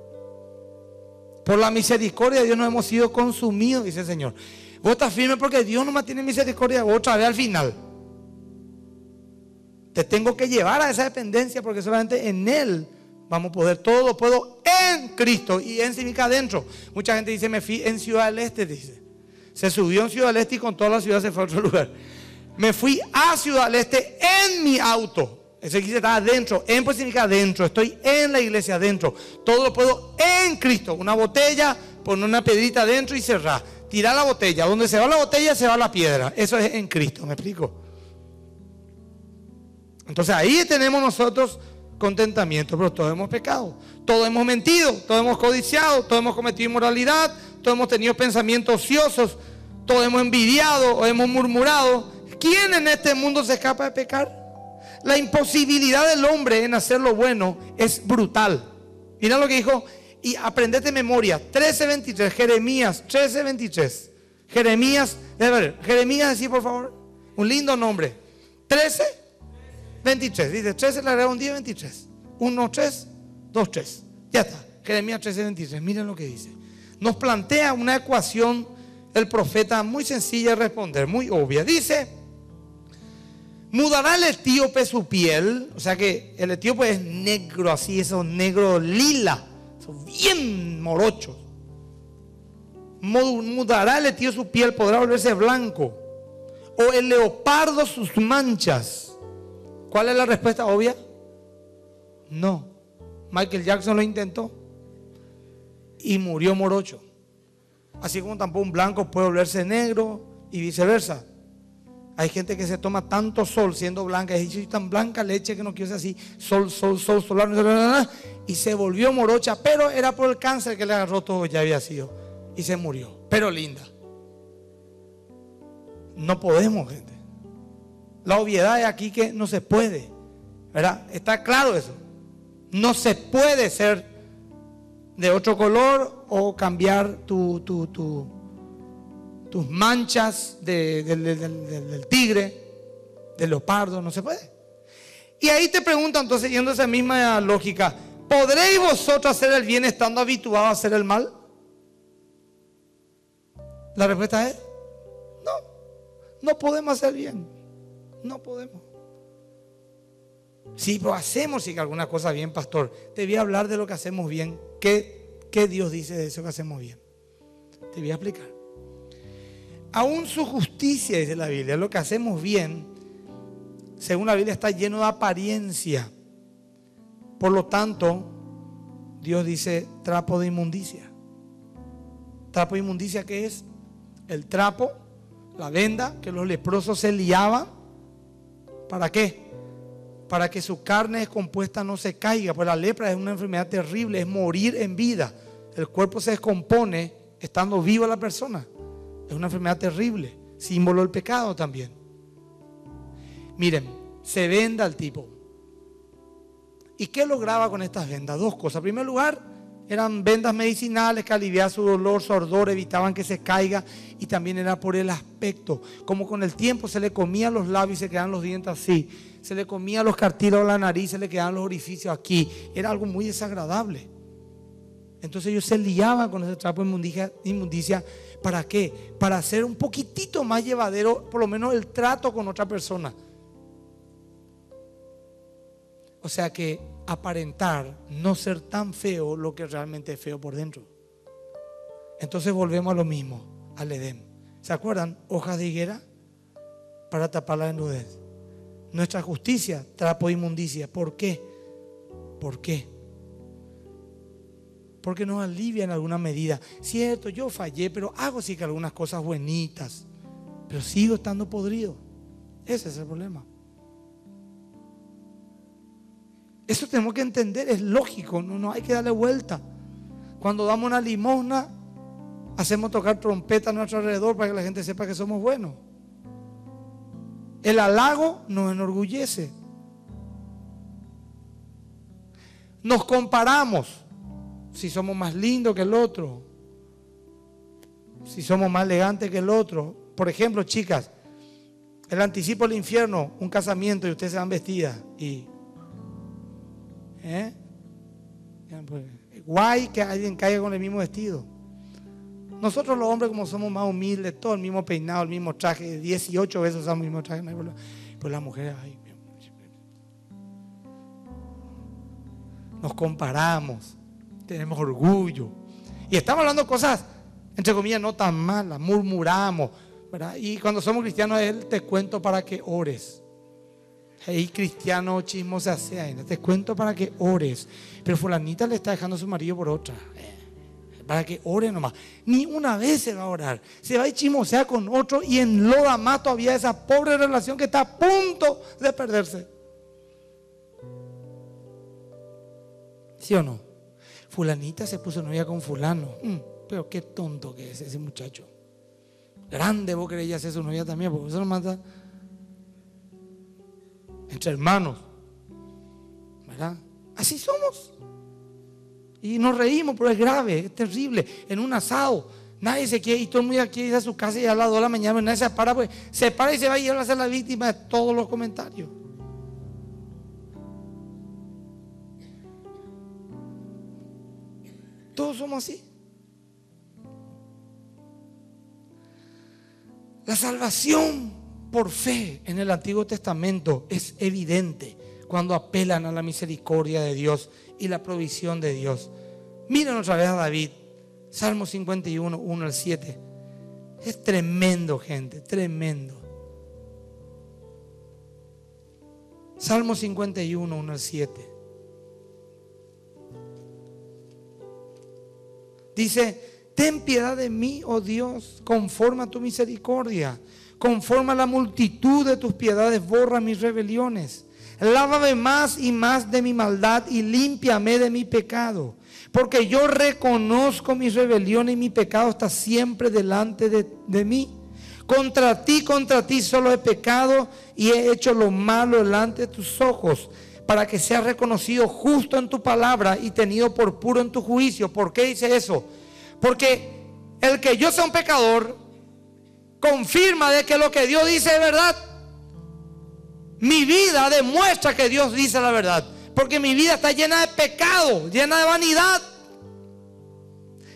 Por la misericordia de Dios no hemos sido consumidos, dice el Señor. Vos estás firme porque Dios nomás tiene misericordia de vos. Otra vez al final te tengo que llevar a esa dependencia, porque solamente en Él vamos a poder. Todo lo puedo en Cristo y en significa adentro. Mucha gente dice, me fui en Ciudad del Este, dice. Se subió en Ciudad del Este y con toda la ciudad se fue a otro lugar. Me fui a Ciudad del Este en mi auto. Ese que está adentro, en pues significa adentro. Estoy en la iglesia adentro. Todo lo puedo en Cristo. Una botella, pon una piedrita adentro y cerrar. Tirar la botella. Donde se va la botella, se va la piedra. Eso es en Cristo, ¿me explico? Entonces ahí tenemos nosotros contentamiento, pero todos hemos pecado. Todos hemos mentido, todos hemos codiciado, todos hemos cometido inmoralidad, todos hemos tenido pensamientos ociosos, todos hemos envidiado o hemos murmurado. ¿Quién en este mundo se escapa de pecar? La imposibilidad del hombre en hacer lo bueno es brutal. Mira lo que dijo, y aprendete memoria, 13:23, Jeremías 13:23. Jeremías, así por favor, un lindo nombre. 13:23, dice 13, le agrega un día 23. 1, 3, 2, 3. Ya está, Jeremías 13:23, miren lo que dice. Nos plantea una ecuación el profeta muy sencilla de responder, muy obvia. Dice... ¿Mudará el etíope su piel? O sea que el etíope es negro, así, esos negros lila, esos bien morochos. ¿Mudará el etíope su piel? ¿Podrá volverse blanco? ¿O el leopardo sus manchas? ¿Cuál es la respuesta obvia? No. Michael Jackson lo intentó y murió morocho. Así como tampoco un blanco puede volverse negro y viceversa. Hay gente que se toma tanto sol siendo blanca, y soy tan blanca leche que no quiero ser así, sol, y se volvió morocha, pero era por el cáncer que le agarró todo, ya había sido, y se murió, pero linda. No podemos, gente. La obviedad es aquí que no se puede, ¿verdad? Está claro eso. No se puede ser de otro color o cambiar tus manchas del tigre, del leopardo, no se puede. Y ahí te pregunto entonces, yendo a esa misma lógica, ¿podréis vosotros hacer el bien estando habituados a hacer el mal? La respuesta es no, no podemos hacer bien, no podemos. Sí, pero hacemos sí, alguna cosa bien, pastor. Te voy a hablar de lo que hacemos bien. ¿Qué Dios dice de eso que hacemos bien? Te voy a explicar. Aún su justicia, dice la Biblia, lo que hacemos bien, según la Biblia, está lleno de apariencia. Por lo tanto, Dios dice trapo de inmundicia. ¿Trapo de inmundicia qué es? El trapo, la venda que los leprosos se liaban. ¿Para qué? Para que su carne descompuesta no se caiga. Pues la lepra es una enfermedad terrible, es morir en vida. El cuerpo se descompone estando viva la persona. Es una enfermedad terrible, símbolo del pecado también. Miren, se venda al tipo. ¿Y qué lograba con estas vendas? Dos cosas. En primer lugar, eran vendas medicinales que aliviaban su dolor, su ardor, evitaban que se caiga. Y también era por el aspecto. Como con el tiempo se le comían los labios y se quedaban los dientes así. Se le comían los cartílagos de la nariz, se le quedaban los orificios aquí. Era algo muy desagradable. Entonces ellos se liaban con ese trapo de inmundicia. ¿Para qué? Para hacer un poquitito más llevadero, por lo menos el trato con otra persona. O sea que aparentar, no ser tan feo lo que realmente es feo por dentro. Entonces volvemos a lo mismo, al Edén. ¿Se acuerdan? Hojas de higuera para tapar la desnudez. Nuestra justicia, trapo de inmundicia. ¿Por qué? porque nos alivia en alguna medida. Cierto, yo fallé, pero hago sí que algunas cosas buenitas, pero sigo estando podrido. Ese es el problema. Eso tenemos que entender, es lógico, no hay que darle vuelta. Cuando damos una limosna, hacemos tocar trompeta a nuestro alrededor para que la gente sepa que somos buenos. El halago nos enorgullece. Nos comparamos, si somos más lindos que el otro, si somos más elegantes que el otro. Por ejemplo, chicas, el anticipo al infierno, un casamiento y ustedes se van vestidas y... Guay que alguien caiga con el mismo vestido. Nosotros los hombres, como somos más humildes, todo el mismo peinado, el mismo traje, 18 veces usamos el mismo traje, no hay problema. Pero las mujeres, ay, nos comparamos, tenemos orgullo y estamos hablando cosas entre comillas no tan malas, murmuramos, ¿verdad? Y cuando somos cristianos, él te cuento para que ores. Hey, cristiano chismosa sea, te cuento para que ores, pero fulanita le está dejando a su marido por otra, para que ore nomás. Ni una vez se va a orar, se va y chismosea con otro y enloda más todavía esa pobre relación que está a punto de perderse. ¿Sí o no? Fulanita se puso novia con fulano, pero qué tonto que es ese muchacho. Grande vos querés ya ser su novia también, porque eso no mata. Entre hermanos, ¿verdad? Así somos. Y nos reímos, pero es grave, es terrible. En un asado, nadie se quiere, y todo el mundo quiere ir a su casa y a las 2 de la mañana, nadie se para, pues se para y se va y habla a ser la víctima de todos los comentarios. Todos somos así. La salvación por fe en el Antiguo Testamento es evidente cuando apelan a la misericordia de Dios y la provisión de Dios. Miren otra vez a David, Salmo 51, 1 al 7. Es tremendo, gente, tremendo. Salmo 51, 1 al 7. Dice: ten piedad de mí, oh Dios, conforme a tu misericordia. Conforme a la multitud de tus piedades, borra mis rebeliones. Lávame más y más de mi maldad y límpiame de mi pecado. Porque yo reconozco mis rebeliones y mi pecado está siempre delante de mí. Contra ti solo he pecado y he hecho lo malo delante de tus ojos, para que seas reconocido justo en tu palabra y tenido por puro en tu juicio. ¿Por qué dice eso? Porque el que yo sea un pecador confirma de que lo que Dios dice es verdad. Mi vida demuestra que Dios dice la verdad, porque mi vida está llena de pecado, llena de vanidad.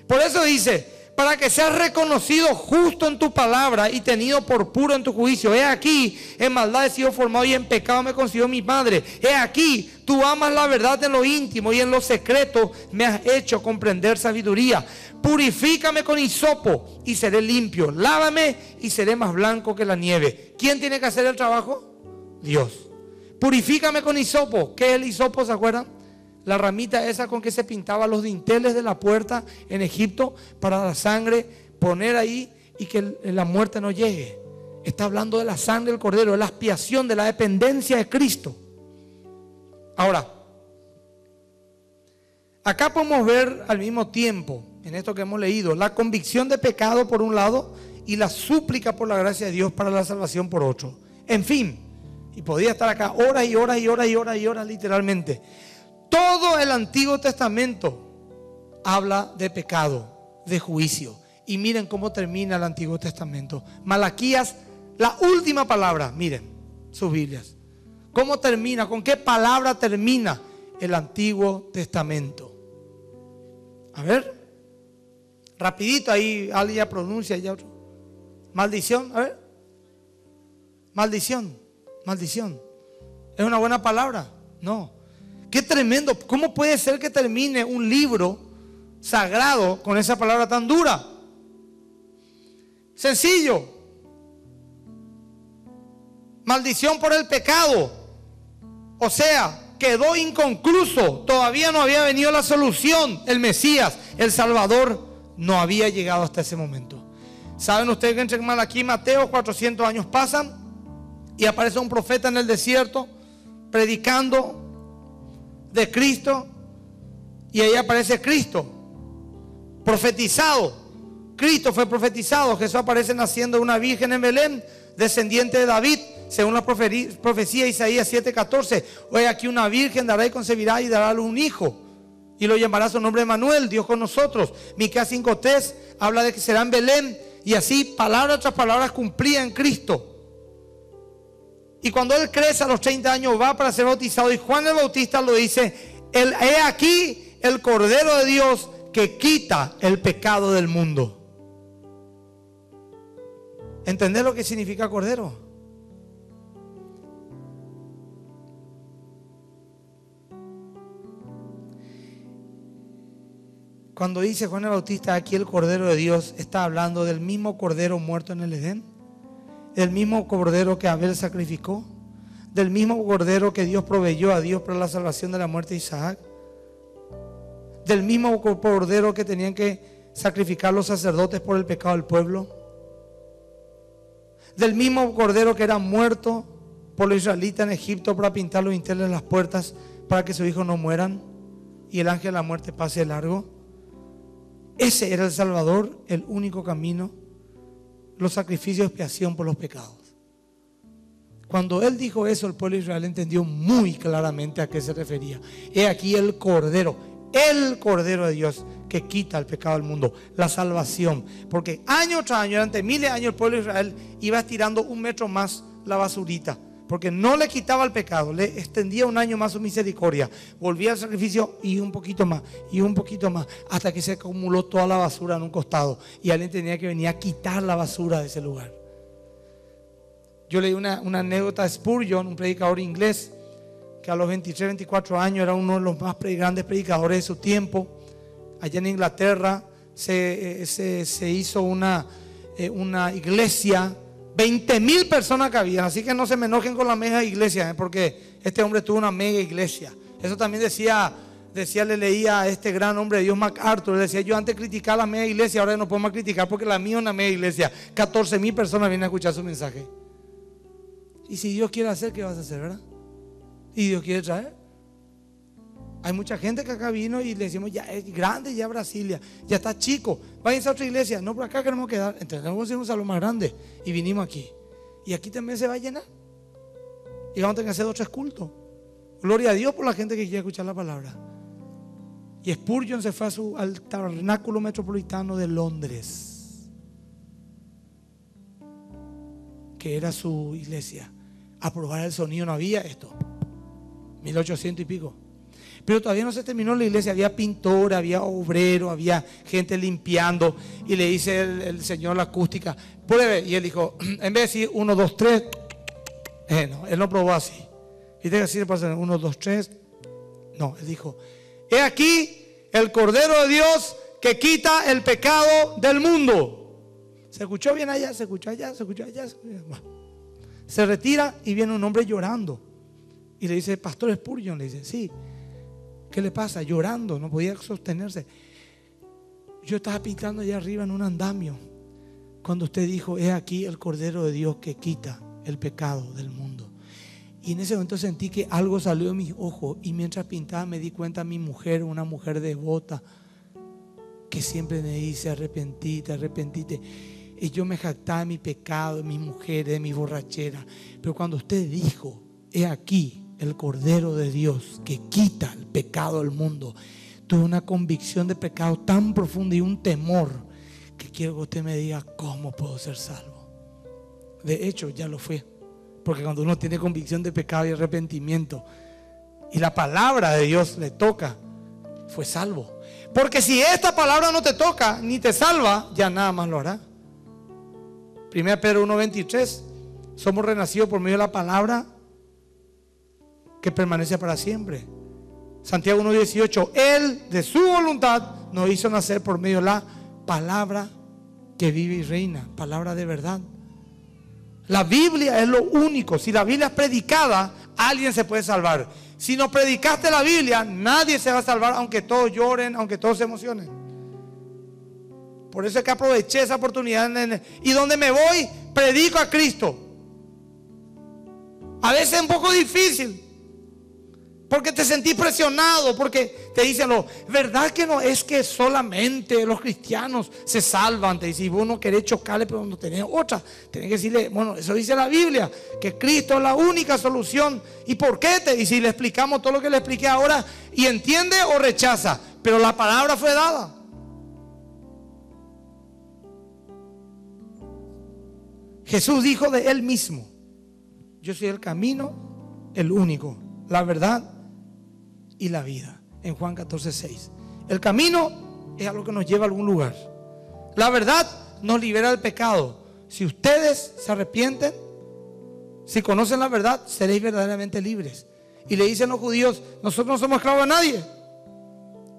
Por eso dice, para que seas reconocido justo en tu palabra y tenido por puro en tu juicio. He aquí, en maldad he sido formado y en pecado me concibió mi madre. He aquí, tú amas la verdad en lo íntimo y en lo secreto me has hecho comprender sabiduría. Purifícame con hisopo y seré limpio. Lávame y seré más blanco que la nieve. ¿Quién tiene que hacer el trabajo? Dios. Purifícame con hisopo. ¿Qué es el hisopo? ¿Se acuerdan? La ramita esa con que se pintaba los dinteles de la puerta en Egipto para la sangre poner ahí y que la muerte no llegue. Está hablando de la sangre del Cordero, de la expiación, de la dependencia de Cristo. Ahora, acá podemos ver al mismo tiempo, en esto que hemos leído, la convicción de pecado por un lado y la súplica por la gracia de Dios para la salvación por otro. En fin, y podría estar acá horas y horas y horas y horas y horas literalmente. Todo el Antiguo Testamento habla de pecado, de juicio. Y miren cómo termina el Antiguo Testamento. Malaquías, la última palabra, miren sus Biblias. ¿Cómo termina? ¿Con qué palabra termina el Antiguo Testamento? A ver. Rapidito ahí, alguien ya pronuncia ya otro. Maldición, a ver. Maldición, maldición. ¿Es una buena palabra? No. Qué tremendo. ¿Cómo puede ser que termine un libro sagrado con esa palabra tan dura? Sencillo. Maldición por el pecado. O sea, quedó inconcluso. Todavía no había venido la solución, el Mesías, el Salvador no había llegado hasta ese momento. ¿Saben ustedes que entre Malaquí y Mateo 400 años pasan y aparece un profeta en el desierto predicando de Cristo? Y ahí aparece Cristo profetizado. Cristo fue profetizado. Jesús aparece naciendo de una virgen en Belén, descendiente de David, según la profecía de Isaías 7:14. Hoy aquí una virgen dará y concebirá y dará un hijo, y lo llamará su nombre Manuel, Dios con nosotros. Miqueas 5:3 habla de que será en Belén, y así palabra tras palabra cumplía en Cristo. Y cuando él crece a los 30 años va para ser bautizado, y Juan el Bautista lo dice: he aquí el Cordero de Dios que quita el pecado del mundo. ¿Entendés lo que significa cordero? Cuando dice Juan el Bautista aquí el Cordero de Dios, está hablando del mismo Cordero muerto en el Edén, del mismo Cordero que Abel sacrificó, del mismo Cordero que Dios proveyó a Dios para la salvación de la muerte de Isaac, del mismo Cordero que tenían que sacrificar los sacerdotes por el pecado del pueblo, del mismo Cordero que era muerto por los israelitas en Egipto para pintar los dinteles en las puertas para que sus hijos no mueran y el ángel de la muerte pase de largo. Ese era el Salvador, el único camino, los sacrificios de expiación por los pecados. Cuando él dijo eso, el pueblo de Israel entendió muy claramente a qué se refería. He aquí el Cordero de Dios que quita el pecado del mundo, la salvación. Porque año tras año, durante miles de años, el pueblo de Israel iba estirando un metro más la basurita, porque no le quitaba el pecado, le extendía un año más su misericordia, volvía al sacrificio y un poquito más, y un poquito más, hasta que se acumuló toda la basura en un costado, y alguien tenía que venir a quitar la basura de ese lugar. Yo leí una anécdota de Spurgeon, un predicador inglés, que a los 23, 24 años era uno de los más grandes predicadores de su tiempo. Allá en Inglaterra se hizo una iglesia, 20.000 personas cabían, así que no se me enojen con la mega iglesia, porque este hombre tuvo una mega iglesia. Eso también decía, le leía a este gran hombre de Dios, MacArthur, le decía: yo antes criticaba la mega iglesia, ahora no puedo más criticar porque la mía es una mega iglesia. 14.000 personas vienen a escuchar su mensaje. Y si Dios quiere hacer, ¿qué vas a hacer, verdad? Y Dios quiere traer. Hay mucha gente que acá vino y le decimos: ya es grande, ya Brasilia, ya está chico, váyanse a otra iglesia. No, por acá queremos quedar. Entonces vamos a hacer un salón más grande. Y vinimos aquí. Y aquí también se va a llenar. Y vamos a tener que hacer otros cultos. Gloria a Dios por la gente que quiere escuchar la palabra. Y Spurgeon se fue al Tabernáculo Metropolitano de Londres, que era su iglesia, a probar el sonido. No había esto, 1800 y pico, pero todavía no se terminó la iglesia. Había pintor, había obrero, había gente limpiando. Y le dice el señor la acústica: pruebe. Y él dijo, en vez de decir 1, 2, 3, no, él no probó así. Y te decía, 1, 2, 3, no, él dijo: he aquí el Cordero de Dios que quita el pecado del mundo. Se escuchó bien allá, se escuchó allá, se escuchó allá, se escuchó allá. Se retira y viene un hombre llorando. Y le dice: pastor Spurgeon. Le dice: sí. ¿Qué le pasa? Llorando, no podía sostenerse. Yo estaba pintando allá arriba en un andamio cuando usted dijo: he aquí el Cordero de Dios que quita el pecado del mundo. Y en ese momento sentí que algo salió de mis ojos. Y mientras pintaba me di cuenta, mi mujer, una mujer devota, que siempre me dice: arrepentite, arrepentite. Y yo me jactaba de mi pecado, de mis mujeres, de mis borracheras. Pero cuando usted dijo: he aquí el Cordero de Dios que quita el pecado del mundo, tuve una convicción de pecado tan profunda y un temor, que quiero que usted me diga cómo puedo ser salvo. De hecho, ya lo fue, porque cuando uno tiene convicción de pecado y arrepentimiento y la palabra de Dios le toca, fue salvo. Porque si esta palabra no te toca ni te salva, ya nada más lo hará. 1 Pedro 1:23: somos renacidos por medio de la palabra que permanece para siempre. Santiago 1:18: él de su voluntad nos hizo nacer por medio de la palabra que vive y reina, palabra de verdad. La Biblia es lo único. Si la Biblia es predicada, alguien se puede salvar. Si no predicaste la Biblia, nadie se va a salvar, aunque todos lloren, aunque todos se emocionen. Por eso es que aproveché esa oportunidad. Y donde me voy, predico a Cristo. A veces es un poco difícil, porque te sentís presionado, porque te dicen, ¿verdad que no es que solamente los cristianos se salvan? Te dicen, y vos no querés chocarle, pero no tenés otra. Tenés que decirle, bueno, eso dice la Biblia, que Cristo es la única solución. ¿Y por qué? Y si le explicamos todo lo que le expliqué ahora, y entiende o rechaza, pero la palabra fue dada. Jesús dijo de él mismo, yo soy el camino, el único, la verdad y la vida, en Juan 14:6. El camino es algo que nos lleva a algún lugar. La verdad nos libera del pecado. Si ustedes se arrepienten, si conocen la verdad, seréis verdaderamente libres. Y le dicen los judíos, nosotros no somos esclavos de nadie.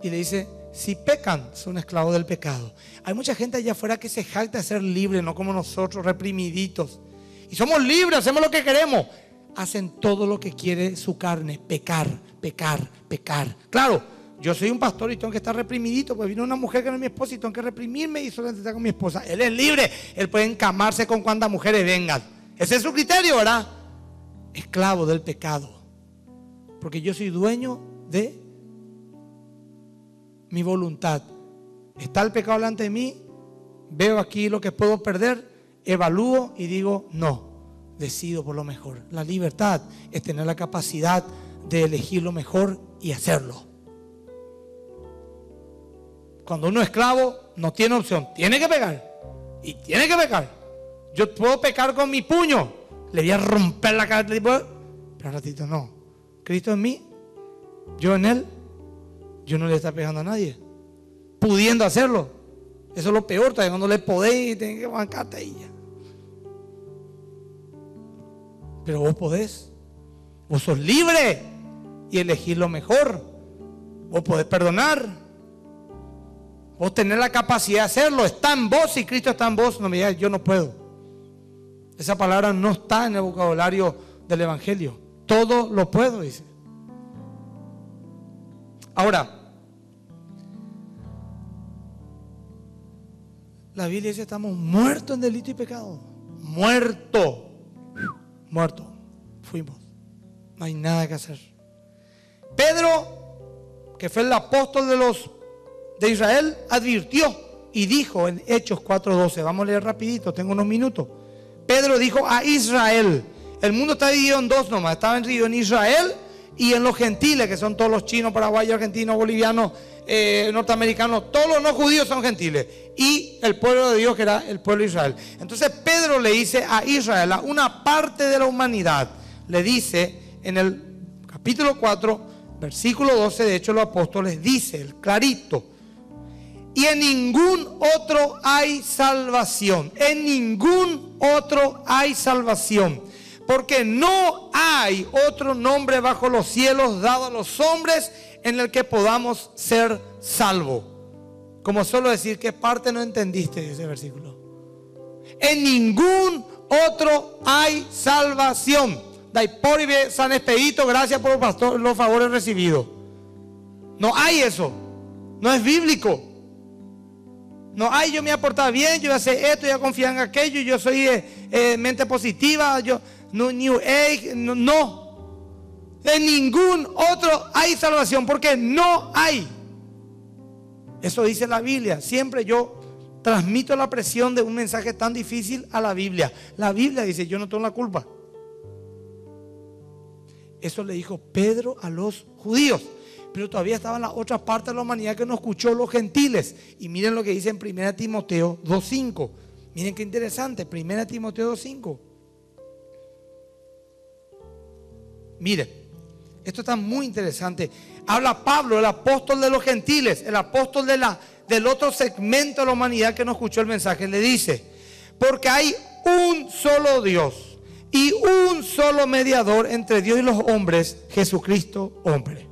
Y le dice, si pecan, son esclavos del pecado. Hay mucha gente allá afuera que se jacta de ser libre, no como nosotros, reprimiditos. Y somos libres, hacemos lo que queremos. Hacen todo lo que quiere su carne, pecar, pecar, pecar. Claro, yo soy un pastor y tengo que estar reprimidito, pues vino una mujer que no es mi esposa y tengo que reprimirme y solamente estar con mi esposa. Él es libre, él puede encamarse con cuantas mujeres vengan. Ese es su criterio, ¿verdad? Esclavo del pecado. Porque yo soy dueño de mi voluntad. Está el pecado delante de mí, veo aquí lo que puedo perder, evalúo y digo no. Decido por lo mejor. La libertad es tener la capacidad de elegir lo mejor y hacerlo. Cuando uno es esclavo, no tiene opción. Tiene que pecar. Y tiene que pecar. Yo puedo pecar con mi puño. Le voy a romper la cara. Pero un ratito no. Cristo en mí, yo en él. Yo no le estoy pegando a nadie. Pudiendo hacerlo. Eso es lo peor. Cuando le podéis, tenés que bancarte ahí ya. Pero vos podés, vos sos libre y elegís lo mejor. Vos podés perdonar, vos tenés la capacidad de hacerlo. Está en vos, si Cristo está en vos, no me digas yo no puedo. Esa palabra no está en el vocabulario del Evangelio. Todo lo puedo, dice. Ahora, la Biblia dice, estamos muertos en delito y pecado. Muerto. Muerto, fuimos. No hay nada que hacer. Pedro, que fue el apóstol de Israel, advirtió y dijo en Hechos 4:12. Vamos a leer rapidito, tengo unos minutos. Pedro dijo a Israel. El mundo está dividido en dos nomás. Estaba dividido en Israel y en los gentiles, que son todos los chinos, paraguayos, argentinos, bolivianos, norteamericanos. Todos los no judíos son gentiles. Y el pueblo de Dios, que era el pueblo de Israel. Entonces Pedro le dice a Israel, a una parte de la humanidad, le dice en el capítulo 4, versículo 12, de hecho los apóstoles, dice el clarito, y en ningún otro hay salvación, en ningún otro hay salvación, porque no hay otro nombre bajo los cielos dado a los hombres en el que podamos ser salvos. Como suelo decir, ¿qué parte no entendiste de ese versículo? En ningún otro hay salvación. Daiporbe San Expedito, gracias por los favores recibidos. No hay eso. No es bíblico. No hay, yo me voy a portar bien, yo voy a hacer esto, yo voy a confiar en aquello, yo soy mente positiva, yo no, New Age, no, no. En ningún otro hay salvación, porque no hay. Eso dice la Biblia. Siempre yo transmito la presión de un mensaje tan difícil a la Biblia. La Biblia dice, yo no tengo la culpa. Eso le dijo Pedro a los judíos. Pero todavía estaba en la otra parte de la humanidad que no escuchó, los gentiles. Y miren lo que dice en 1 Timoteo 2:5. Miren qué interesante, 1 Timoteo 2:5. Miren. Esto está muy interesante. Habla Pablo, el apóstol de los gentiles, el apóstol del otro segmento de la humanidad que no escuchó el mensaje. Le dice, porque hay un solo Dios y un solo mediador entre Dios y los hombres, Jesucristo hombre.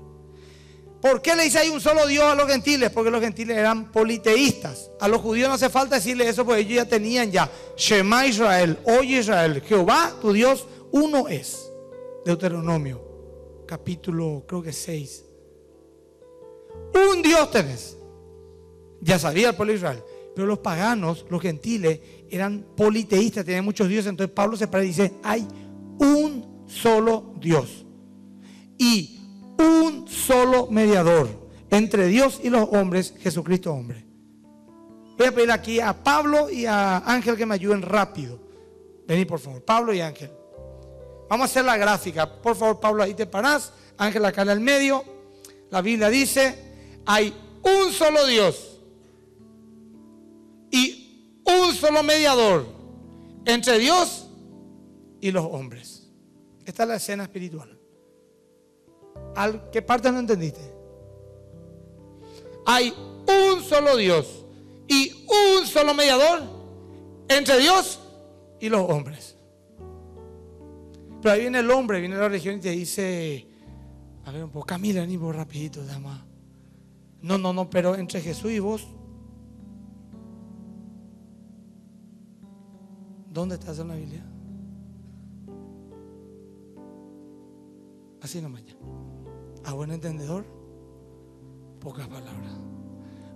¿Por qué le dice hay un solo Dios a los gentiles? Porque los gentiles eran politeístas. A los judíos no hace falta decirle eso, porque ellos ya tenían ya Shema Israel, oye Israel, Jehová tu Dios uno es. Deuteronomio. capítulo, creo que 6. Un Dios tenés. Ya sabía el pueblo de Israel. Pero los paganos, los gentiles, eran politeístas, tenían muchos dioses. Entonces Pablo se para y dice, hay un solo Dios y un solo mediador entre Dios y los hombres, Jesucristo hombre. Voy a pedir aquí a Pablo y a Ángel que me ayuden rápido. Vení, por favor, Pablo y Ángel. Vamos a hacer la gráfica. Por favor, Pablo, ahí te parás. Ángel, acá en el medio. La Biblia dice, hay un solo Dios y un solo mediador entre Dios y los hombres. Esta es la escena espiritual. ¿Qué parte no entendiste? Hay un solo Dios y un solo mediador entre Dios y los hombres. Pero ahí viene el hombre, viene la religión y te dice, a ver un poco, Camila, ni vos rapidito, dama. No, pero entre Jesús y vos, ¿dónde estás en la Biblia? Así nomás ya. A buen entendedor, pocas palabras.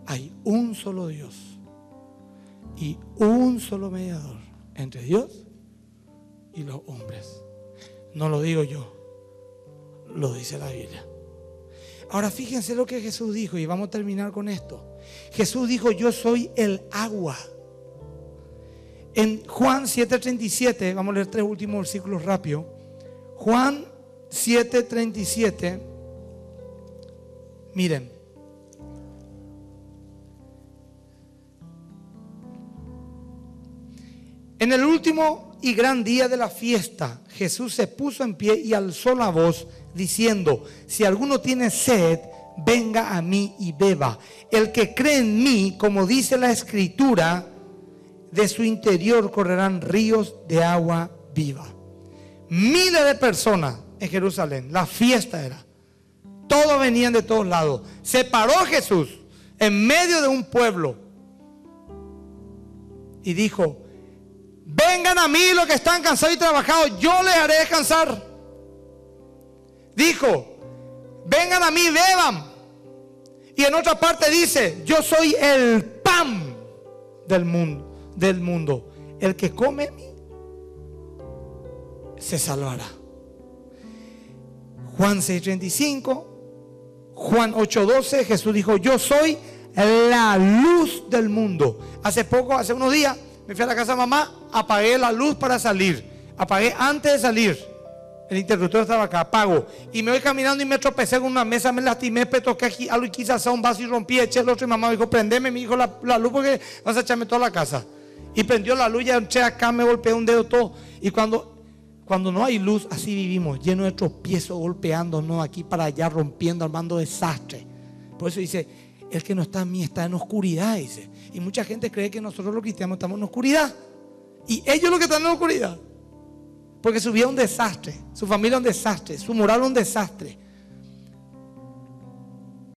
Hay un solo Dios y un solo mediador entre Dios y los hombres. No lo digo yo, lo dice la Biblia. Ahora fíjense lo que Jesús dijo y vamos a terminar con esto. Jesús dijo, yo soy el agua. En Juan 7:37, vamos a leer tres últimos versículos rápido. Juan 7:37, miren. En el último y gran día de la fiesta, Jesús se puso en pie y alzó la voz diciendo, si alguno tiene sed, venga a mí y beba. El que cree en mí, como dice la Escritura, de su interior correrán ríos de agua viva. Miles de personas en Jerusalén, la fiesta era. Todos venían de todos lados. Se paró Jesús en medio de un pueblo y dijo, vengan a mí los que están cansados y trabajados, yo les haré descansar. Dijo, vengan a mí, beban. Y en otra parte dice, yo soy el pan del mundo. El que come a mí se salvará. Juan 6:35, Juan 8:12, Jesús dijo, yo soy la luz del mundo. Hace unos días, me fui a la casa de mamá, apagué la luz para salir. Apagué antes de salir. El interruptor estaba acá, apago. Y me voy caminando y me tropecé con una mesa, me lastimé, toqué aquí algo y quise hacer un vaso y rompí, eché el otro y mamá me dijo, prendeme, me dijo la luz porque vas a echarme toda la casa. Y prendió la luz, ya entré acá, me golpeé un dedo todo. Y cuando no hay luz, así vivimos, lleno de tropiezos, golpeándonos aquí para allá, rompiendo, armando desastre. Por eso dice, el que no está en mí está en oscuridad, dice. Y mucha gente cree que nosotros los cristianos estamos en oscuridad. Y ellos los que están en oscuridad. Porque su vida es un desastre, su familia es un desastre, su moral es un desastre.